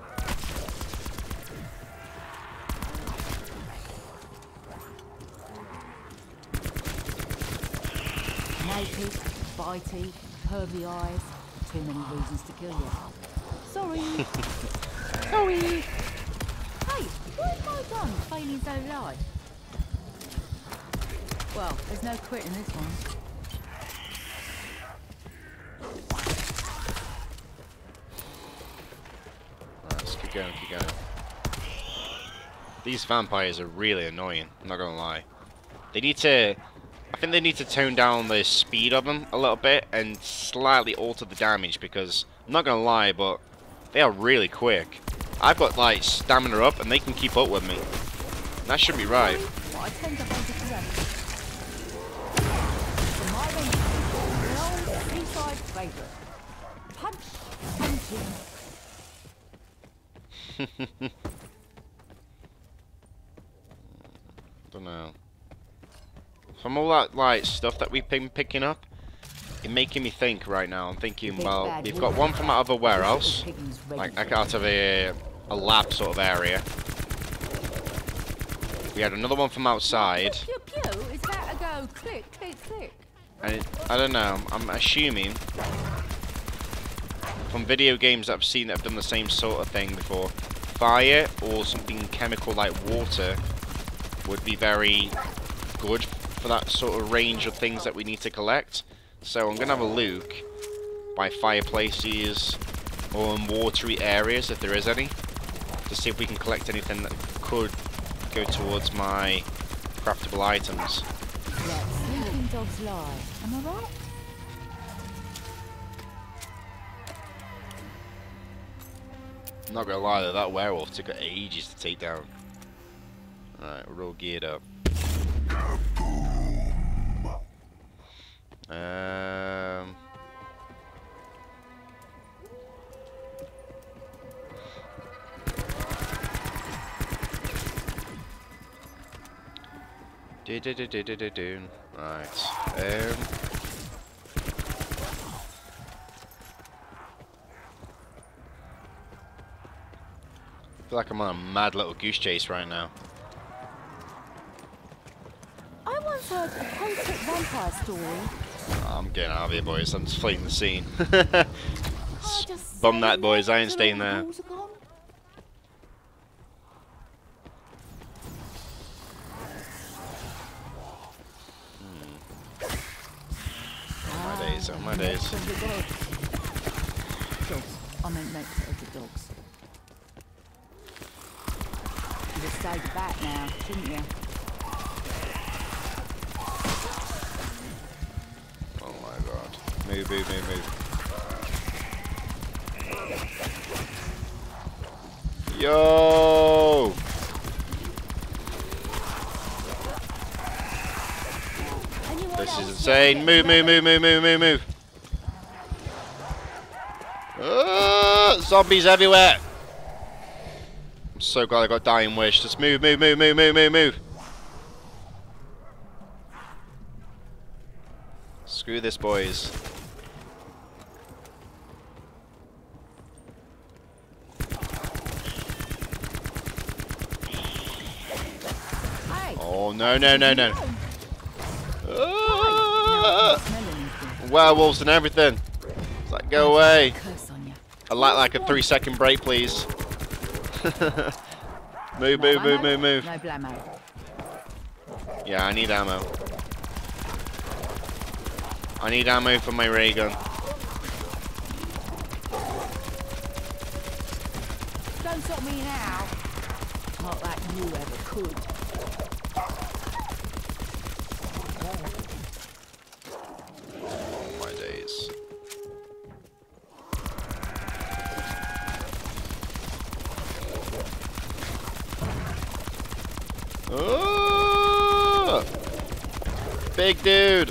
Naked, bitey, pervy eyes. Too many reasons to kill you. Sorry. Sorry. Hey, where's my gun failing so light? Well, there's no quitting this one. Keep going, keep going. These vampires are really annoying, I'm not gonna lie. They need to, I think they need to tone down the speed of them a little bit and slightly alter the damage, because I'm not gonna lie, but they are really quick. I've got like stamina up and they can keep up with me. That should be right. Don't know. From all that like stuff that we've been picking up, it's making me think right now. I'm thinking, well, we've got one from out of a warehouse, like out of a, a lab sort of area. We had another one from outside. And it, I don't know. I'm assuming. From video games that I've seen that have done the same sort of thing before, fire or something chemical like water would be very good for that sort of range of things that we need to collect. So I'm going to have a look by fireplaces or in watery areas, if there is any, to see if we can collect anything that could go towards my craftable items. Let sleeping dogs lie. Am I right? I'm not gonna lie though, that werewolf took ages to take down. Alright, we're all geared up. Um, do do do do do do do. Right. Um. I feel like I'm on a mad little goose chase right now. I once heard a haunted vampire story. Oh, I'm getting out of here, boys. I'm just fleeing the scene. Bum that, boys. I ain't staying there. It's on my days. I'll make notes of the dogs. You just stayed back now, shouldn't you? Oh my god. Move, move, move, move. Yo! This is insane. Move, move, move, move, move, move, move. Uh, zombies everywhere. I'm so glad I got Dying Wish. Just move, move, move, move, move, move, move. Screw this, boys. Oh, no, no, no, no. Uh, werewolves and everything. It's like, go away. I'd like like a three second break, please. Move, move, move, move, move. Yeah, I need ammo. I need ammo for my ray gun. Don't stop me now. Not like you ever could. Oh, big dude.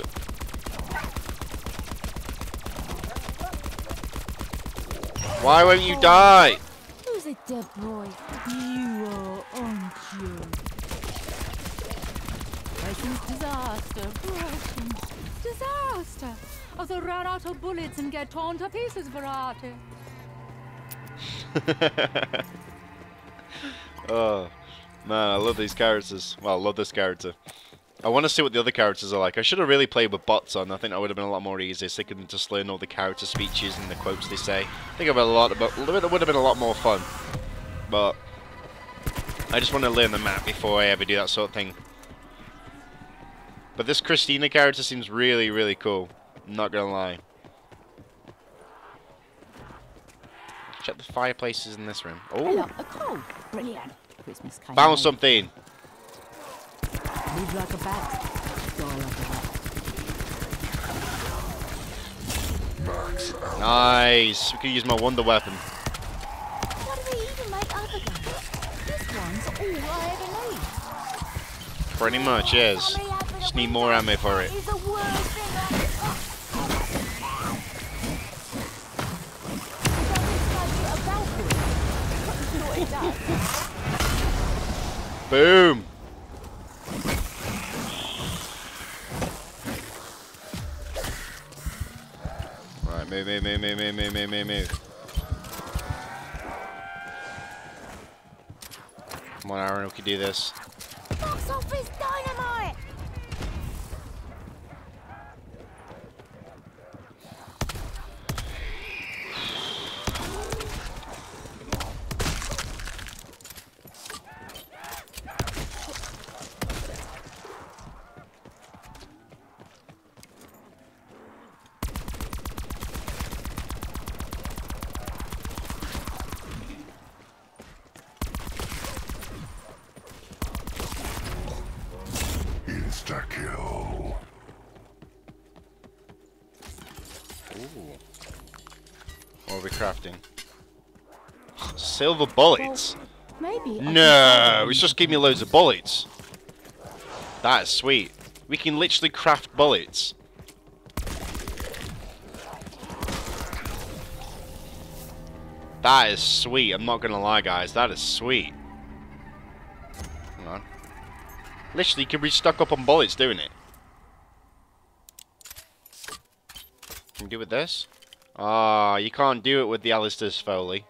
Why won't you die? Who's a dead boy? You are, aren't you? Russian disaster, Russian disaster. I'll run out of bullets and get torn to pieces, Verratti. Oh. Man, I love these characters. Well, I love this character. I want to see what the other characters are like. I should have really played with bots on. I think that would have been a lot more easier. So they could just learn all the character speeches and the quotes they say. I think it would have been a lot more fun. But I just want to learn the map before I ever do that sort of thing. But this Christina character seems really, really cool. I'm not going to lie. Check the fireplaces in this room. Oh, a cold. Brilliant. Christmas kind Found of something. Move like a bat. Die like a bat. Nice. We could use my wonder weapon. Why do we even make other guns? This one's all I ever need. Pretty much, yes. Just need more ammo for it. Boom! Alright, move, move, move, move, move, move, move, move. Come on, Aaron, we can do this. Box office dynamite! Silver bullets? Well, maybe no, it's just give me loads of bullets. That's sweet. We can literally craft bullets. That is sweet. I'm not gonna lie, guys. That is sweet. Hang on. Literally, you can be stuck up on bullets doing it. Can we do it with this? Ah, oh, you can't do it with the Alistair's Foley.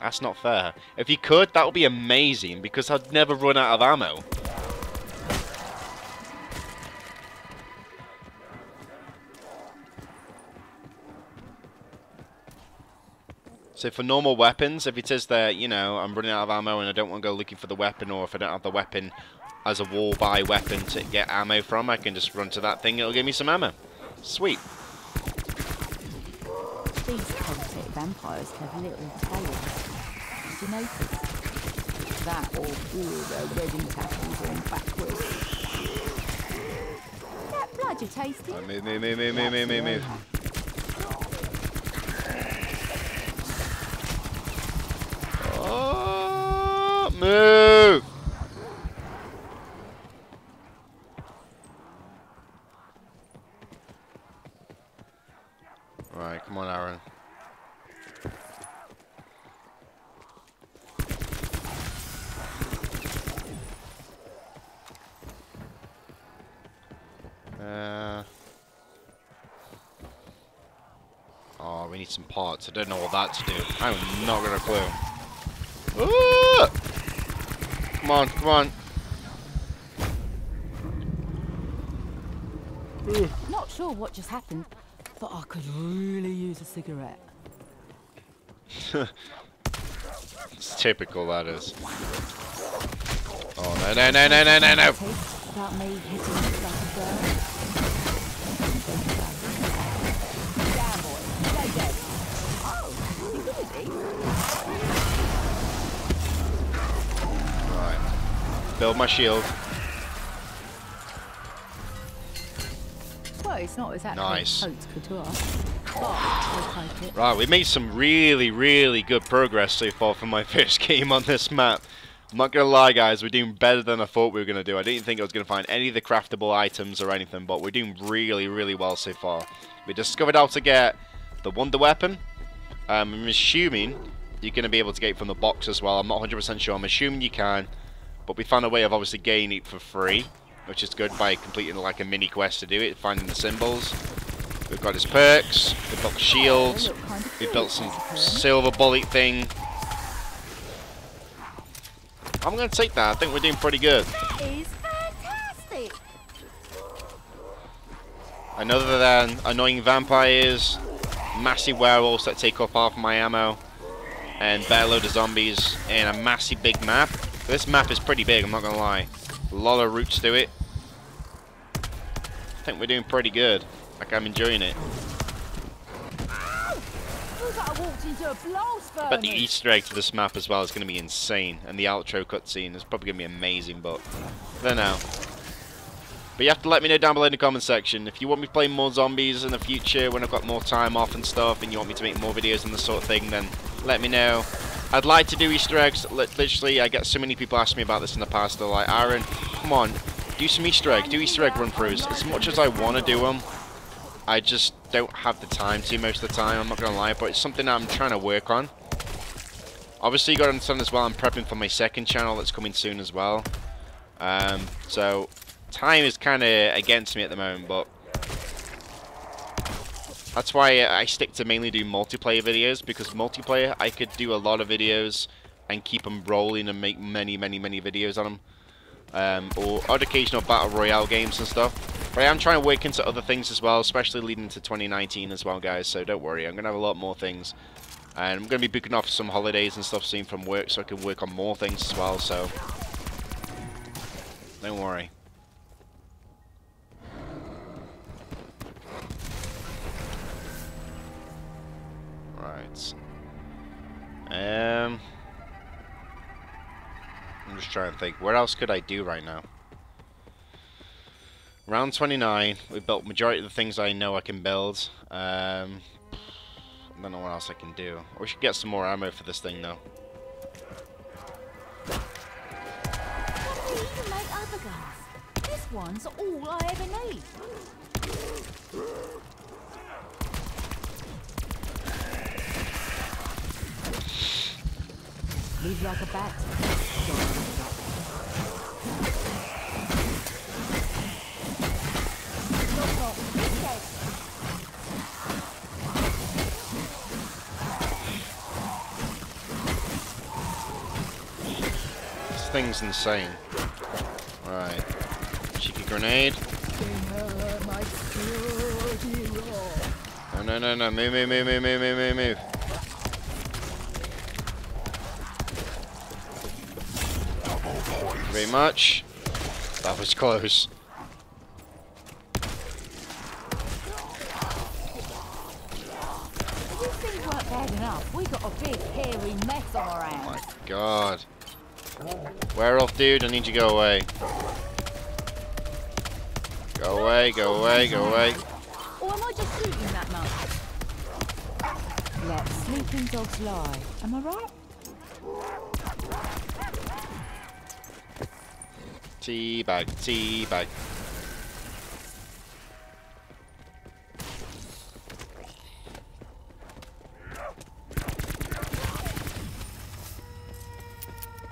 That's not fair. If you could, that would be amazing, because I'd never run out of ammo. So for normal weapons, if it says that, you know, I'm running out of ammo and I don't want to go looking for the weapon, or if I don't have the weapon as a wall-by weapon to get ammo from, I can just run to that thing, it'll give me some ammo. Sweet. These toxic vampires have little tails. Did you notice? That or all their wedding tackles are in backwards. That blood you're tasting. Oh, move, move, move, move, move, move, move, move. Oh, move! Right, come on, Aaron. Uh, oh, we need some parts. I don't know what that to do. I'm not gonna clue. Ooh! Come on, come on. Not sure what just happened, but I could really use a cigarette. It's typical, that is. Oh, no, no, no, no, no, no, no! Without me hitting the stuff again. Build my shield. Well, it's not exactly nice. Couture, right, we made some really, really good progress so far for my first game on this map. I'm not gonna lie, guys, we're doing better than I thought we were gonna do. I didn't think I was gonna find any of the craftable items or anything, but we're doing really, really well so far. We discovered how to get the Wonder Weapon. Um, I'm assuming you're gonna be able to get it from the box as well. I'm not one hundred percent sure. I'm assuming you can. But we found a way of obviously gaining it for free, which is good by completing like a mini quest to do it, finding the symbols. We've got his perks, we've got the shields, we've built some silver bullet thing. I'm going to take that, I think we're doing pretty good. That is fantastic. And other than annoying vampires, massive werewolves that take up half my ammo, and bear load of zombies, and a massive big map. This map is pretty big, I'm not going to lie. A lot of routes to it. I think we're doing pretty good. Like, I'm enjoying it. But the Easter egg to this map as well is going to be insane. And the outro cutscene is probably going to be amazing, but... there now. But you have to let me know down below in the comment section. If you want me to play more zombies in the future, when I've got more time off and stuff, and you want me to make more videos and this sort of thing, then let me know. I'd like to do Easter eggs. Literally, I get so many people ask me about this in the past. They're like, Aaron, come on, do some Easter egg, do Easter egg run-throughs. As much as I want to do them, I just don't have the time to most of the time, I'm not going to lie, but it's something that I'm trying to work on. Obviously, you got to understand as well, I'm prepping for my second channel that's coming soon as well. Um, so, time is kind of against me at the moment, but... that's why I stick to mainly do multiplayer videos, because multiplayer, I could do a lot of videos and keep them rolling and make many, many, many videos on them. Um, or odd occasional battle royale games and stuff. But I am trying to work into other things as well, especially leading into twenty nineteen as well, guys. So don't worry, I'm going to have a lot more things. And I'm going to be booking off some holidays and stuff soon from work, so I can work on more things as well. So don't worry. Right. Um, I'm just trying to think. What else could I do right now? Round twenty-nine. We've built majority of the things I know I can build. Um, I don't know what else I can do. We should get some more ammo for this thing, though. We can make other guns. This one's all I ever need. Leave like a bat. This thing's insane. Right. Cheeky grenade. No, no, no, no. Move, move, move, move, move, move, move. Very much. That was close. You see Fair enough. We got a big hairy mess on our hands. Oh my god. Wear off, dude. I need you to go away. Go away, go away, go away. Or am I just shooting that much? Let sleeping dogs lie. Am I right? Teabag, teabag.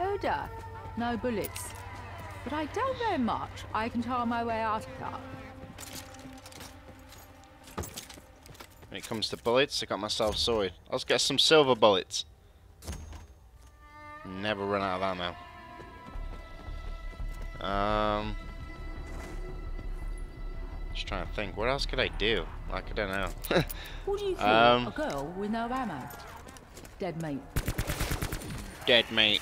Oda, no bullets. But I don't know much. I can tell my way out of that. When it comes to bullets, I got myself sorted. Let's get some silver bullets. Never run out of ammo. Um, just trying to think. What else could I do? Like, I don't know. What do you think? Um, a girl with no ammo. Dead mate. Dead mate.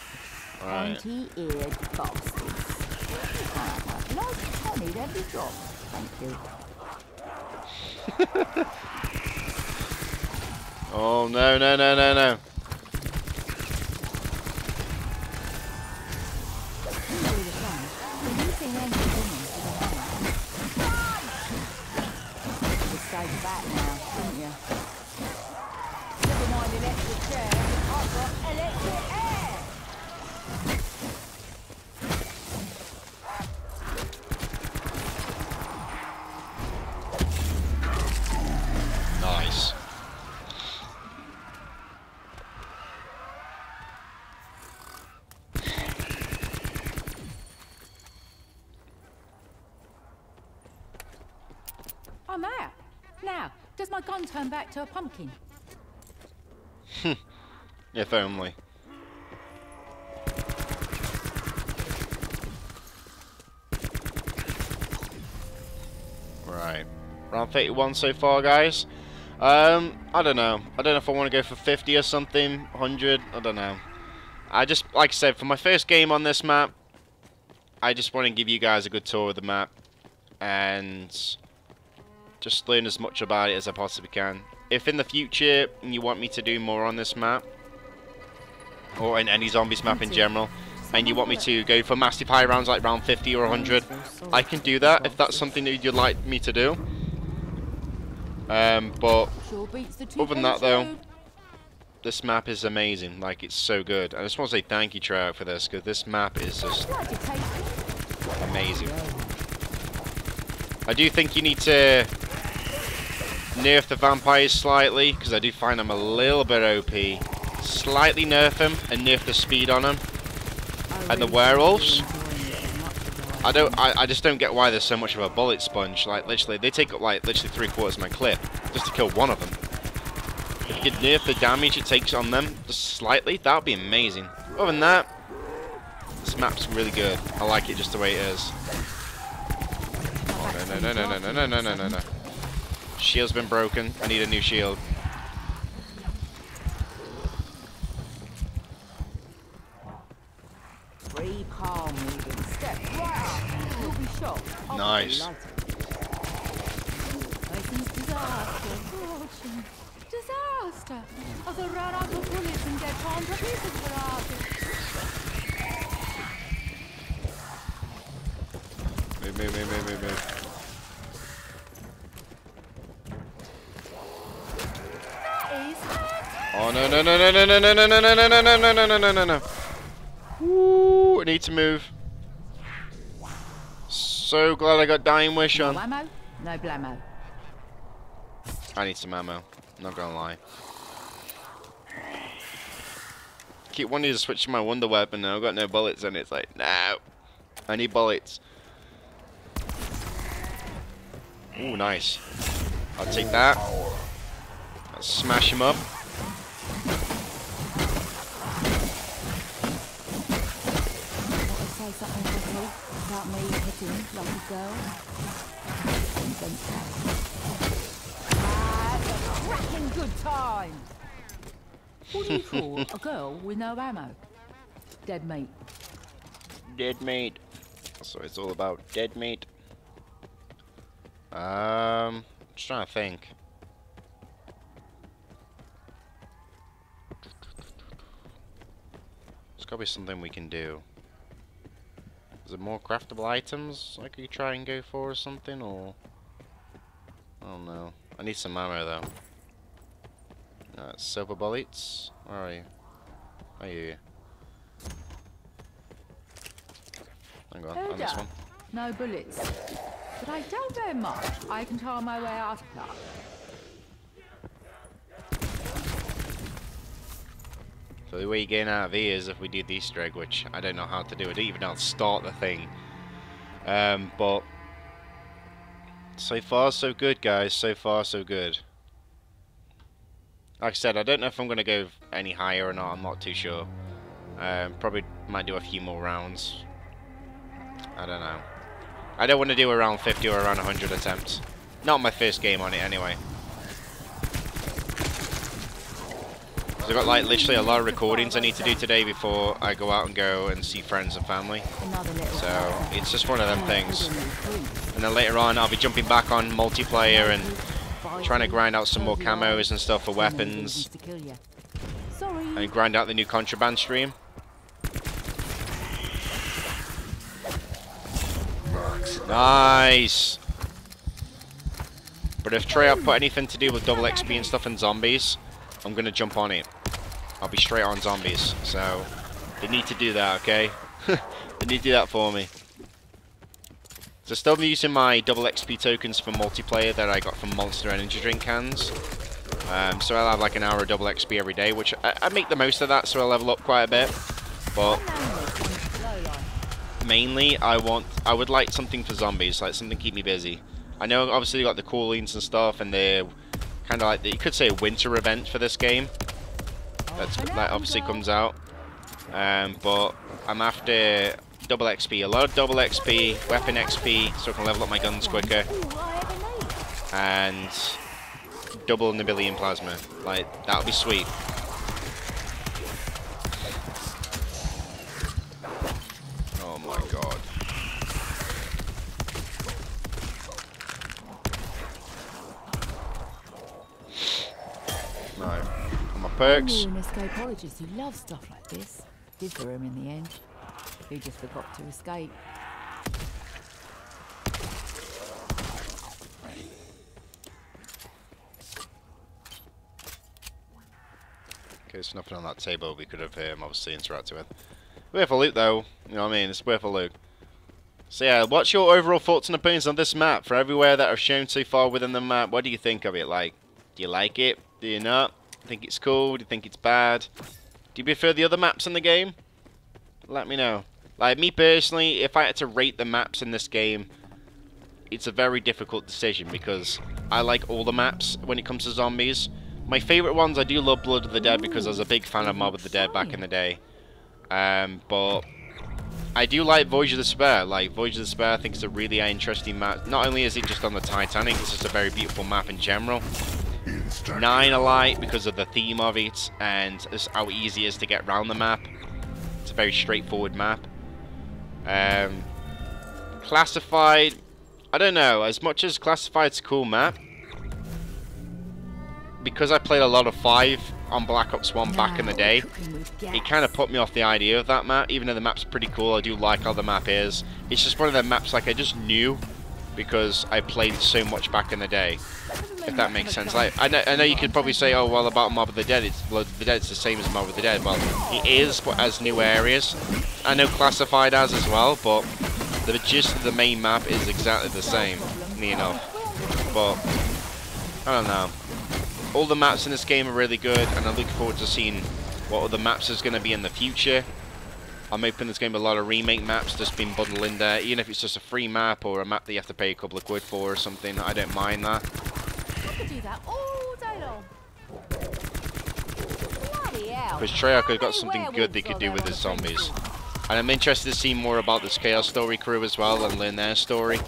Right. Empty-eared boxes. Nice penny every drop. Thank you. Oh no no no no no. Nice. I'm out. Now, does my gun turn back to a pumpkin? If only. Right. Round thirty-one so far, guys. Um, I don't know. I don't know if I want to go for fifty or something. one hundred. I don't know. I just, like I said, for my first game on this map, I just want to give you guys a good tour of the map. And just learn as much about it as I possibly can. If in the future you want me to do more on this map, or in any zombies map in general, and you want me to go for massive high rounds like round fifty or one hundred, I can do that if that's something that you'd like me to do. Um, but other than that though, this map is amazing. Like, it's so good. I just want to say thank you, Treyarch, for this, because this map is just amazing. I do think you need to nerf the vampires slightly, because I do find them a little bit O P. Slightly nerf them and nerf the speed on them, and the werewolves. I don't. I, I just don't get why there's so much of a bullet sponge. Like, literally, they take up like literally three quarters of my clip just to kill one of them. If you could nerf the damage it takes on them just slightly, that would be amazing. Other than that, this map's really good. I like it just the way it is. Oh no no no no no no no no no no! Shield's been broken. I need a new shield. Nice. Disaster. Move, move, move, move, move, move. Oh no no no no no no no no no no no no no no no no no. Ooh, I need to move. So glad I got Dying Wish on. No ammo, no blammo. I need some ammo, not gonna lie. Keep wanting to switch to my Wonder Weapon now, I've got no bullets in it. It's like, no. I need bullets. Ooh, nice. I'll take that. I'll smash him up. About me hitting like a girl. Ah, a cracking good time. What do you call a girl with no ammo? Dead mate. Dead mate. So it's all about dead mate. Um, just trying to think. gotta be something we can do. Is there more craftable items I could try and go for or something, or? I don't know. I need some ammo though. Alright, silver bullets. Where are you? Where are you? Hang on, on this one. No bullets. But I don't know much. I can tell my way out of that. So the way you get out of here is if we do the Easter egg, which I don't know how to do. I don't even know how to start the thing. Um, but so far so good, guys. So far so good. Like I said, I don't know if I'm going to go any higher or not. I'm not too sure. Um, probably might do a few more rounds. I don't know. I don't want to do around fifty or around one hundred attempts. Not my first game on it, anyway. I've got like literally a lot of recordings I need to do today before I go out and go and see friends and family. So it's just one of them things. And then later on I'll be jumping back on multiplayer and trying to grind out some more camos and stuff for weapons. And grind out the new Contraband stream. Nice! But if Treyarch put anything to do with double X P and stuff and zombies, I'm gonna jump on it. I'll be straight on zombies, so they need to do that, okay? They need to do that for me. So still using my double X P tokens for multiplayer that I got from Monster Energy Drink cans. Um, so I'll have like an hour of double X P every day, which I, I make the most of that, so I'll level up quite a bit. But mainly, I want I would like something for zombies, like something to keep me busy. I know obviously you got the call-ins and stuff, and the kind of like the, you could say a winter event for this game. That's, that obviously comes out. Um, but I'm after double X P, a lot of double X P, weapon X P, so I can level up my guns quicker, and double Nabilian plasma. Like that would be sweet. Oh my god. No. And my perks. You love stuff like this. Did for him in the end. He just forgot to escape. Okay, there's nothing on that table we could have um, obviously interacted with. Worth a loot though, you know what I mean, it's worth a loot. So yeah, what's your overall thoughts and opinions on this map? For everywhere that I've shown so far within the map, what do you think of it? Like, do you like it? Do you not? Do you think it's cool? Do you think it's bad? Do you prefer the other maps in the game? Let me know. Like, me personally, if I had to rate the maps in this game, it's a very difficult decision because I like all the maps when it comes to zombies. My favourite ones, I do love Blood of the Dead because I was a big fan of Mob of the Dead back in the day. Um, but I do like Voyage of Despair. Like, Voyage of Despair I think is a really interesting map. Not only is it just on the Titanic, it's just a very beautiful map in general. Nine I like because of the theme of it and just how easy it is to get around the map. It's a very straightforward map. Um, Classified, I don't know, as much as Classified's a cool map, because I played a lot of five on Black Ops One back in the day, it kind of put me off the idea of that map. Even though the map's pretty cool, I do like how the map is. It's just one of the maps like I just knew because I played so much back in the day. If that makes sense. Like I know, I know you could probably say, "Oh, well, about Mob of the Dead, it's Blood of the Dead. It's the same as Mob of the Dead." Well, it is, but as new areas. I know Classified as as well, but the gist of the main map is exactly the same, you know. But I don't know. All the maps in this game are really good, and I look forward to seeing what other maps is going to be in the future. I'm hoping there's going to be a lot of remake maps just being bundled in there, even if it's just a free map or a map that you have to pay a couple of quid for or something. I don't mind that. I could do that all day long. Because Treyarch have got something good they could do with the zombies, and I'm interested to see more about this Chaos Story crew as well and learn their story.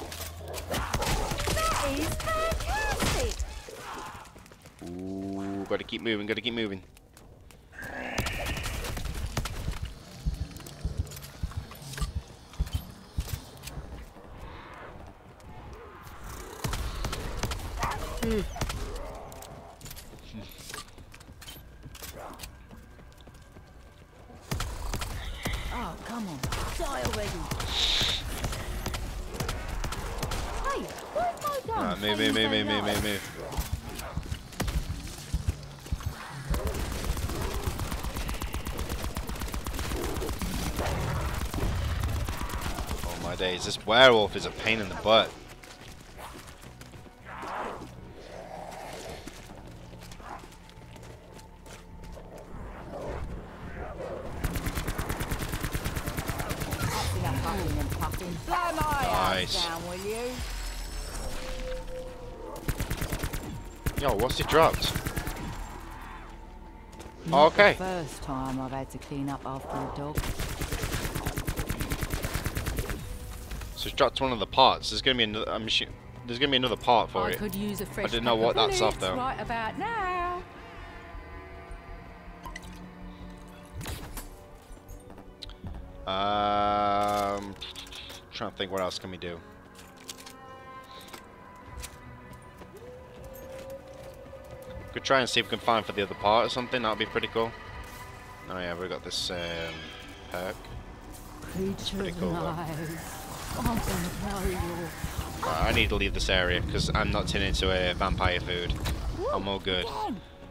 Gotta keep moving, gotta keep moving. Mm. Oh, come on. Die already. Hey, where's my gun? Nah, me, me, me, me, me, me, me. Oh my days, this werewolf is a pain in the butt. Yo, what's he dropped? Oh, okay. First time I've had to clean up after a dog. So he's dropped one of the parts. There's gonna be another. I'm sh there's gonna be another part for I it. Could use a fresh I didn't know what that's up though. Right about now. Um, trying to think what else can we do. Could try and see if we can find for the other part or something. That'd be pretty cool. Oh yeah, we got this um, perk. That's pretty cool though. Right, I need to leave this area because I'm not turning into a vampire food. I'm all good.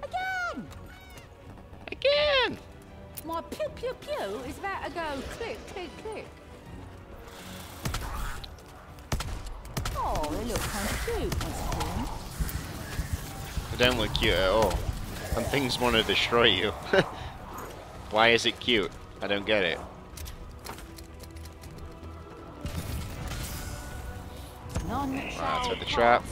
Again, again, again. My pew pew pew is about to go click click click. Oh, they look kind of cute. That's cool. They don't look cute at all. And things want to destroy you. Why is it cute? I don't get it. Right, that's with the trap.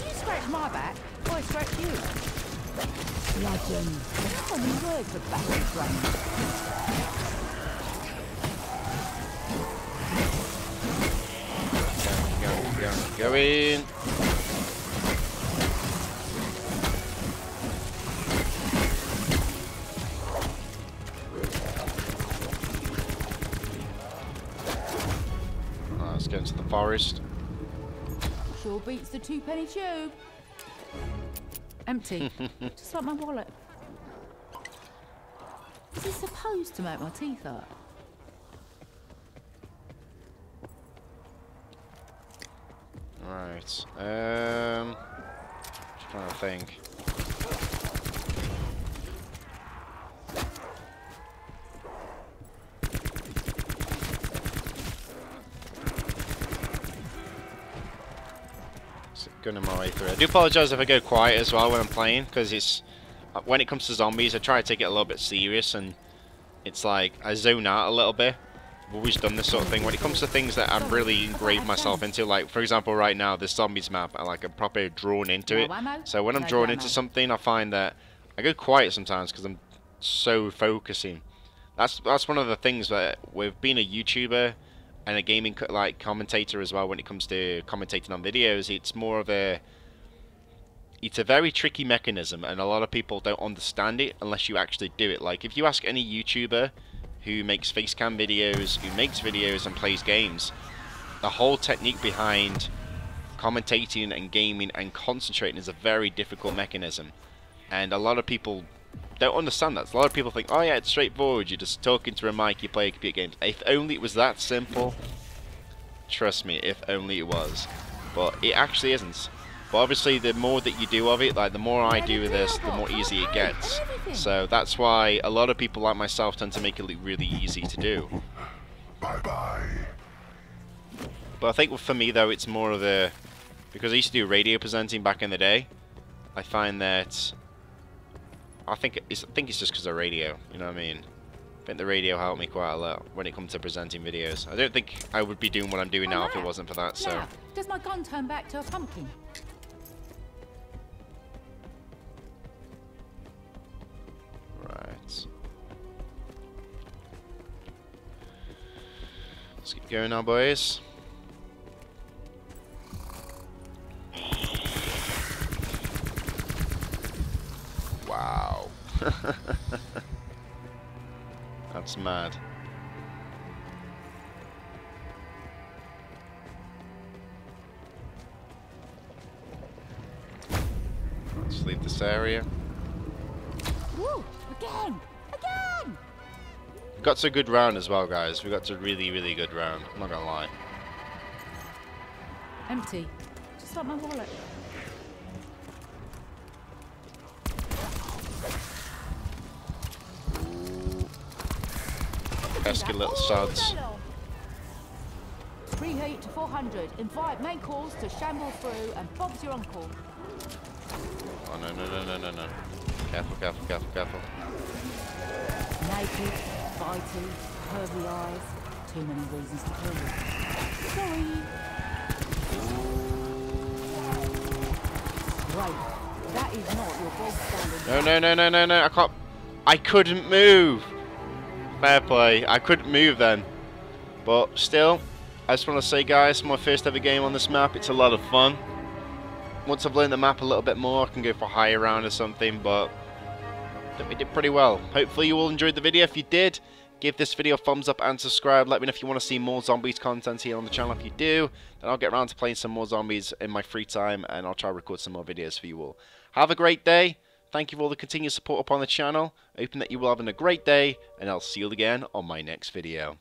You scratch my back, I scratch you. Legend. How many words of battle brain? Go in. Oh, let's get into the forest. Sure beats the two penny tube. Empty. Just like my wallet. Is this supposed to make my teeth hurt? Right, um, just trying to think. Just gunning my way through. I do apologise if I go quiet as well when I'm playing, because it's, when it comes to zombies, I try to take it a little bit serious, and it's like, I zone out a little bit. I've always done this sort of thing when it comes to things that I've really engraved myself into, like for example right now this zombies map, I like I'm properly drawn into it. So when I'm drawn into something I find that I go quiet sometimes because I'm so focusing. That's that's one of the things that with being a YouTuber and a gaming co like commentator as well, when it comes to commentating on videos, it's more of a it's a very tricky mechanism and a lot of people don't understand it unless you actually do it. Like if you ask any YouTuber who makes facecam videos, who makes videos and plays games, the whole technique behind commentating and gaming and concentrating is a very difficult mechanism. And a lot of people don't understand that. A lot of people think, oh yeah, it's straightforward, you're just talking to a mic, you play computer games. If only it was that simple. Trust me, if only it was. But it actually isn't. But obviously the more that you do of it, like the more I do with this, the more easy it gets. So that's why a lot of people like myself tend to make it look really easy to do. Bye bye. But I think for me though, it's more of the, because I used to do radio presenting back in the day, I find that, I think it's, I think it's just because of radio, you know what I mean? I think the radio helped me quite a lot when it comes to presenting videos. I don't think I would be doing what I'm doing now if it wasn't for that, so. Does my gun turn back to a pumpkin? Right. Let's keep going now, boys. Wow. That's mad. Let's leave this area. Woo, again! Again! Got to a good round as well, guys. We got to a really, really good round. I'm not gonna lie. Empty. Just like my wallet. Pesky little sods. Reheat to four hundred. Invite main calls to shamble through and Bob's your uncle. Oh, no, no, no, no, no, no. Careful, careful, careful, careful. Naked, bitey, curvy eyes. Too many reasons to kill you. Sorry. Right. That is not your bog standard. No, no, no, no, no, no. I can't. I couldn't move. Fair play. I couldn't move then. But still, I just want to say, guys, it's my first ever game on this map. It's a lot of fun. Once I've learned the map a little bit more, I can go for a higher round or something, but I think we did pretty well. Hopefully you all enjoyed the video. If you did, give this video a thumbs up and subscribe. Let me know if you want to see more zombies content here on the channel. If you do, then I'll get around to playing some more zombies in my free time, and I'll try to record some more videos for you all. Have a great day. Thank you for all the continued support upon the channel. I hope that you will have a great day, and I'll see you again on my next video.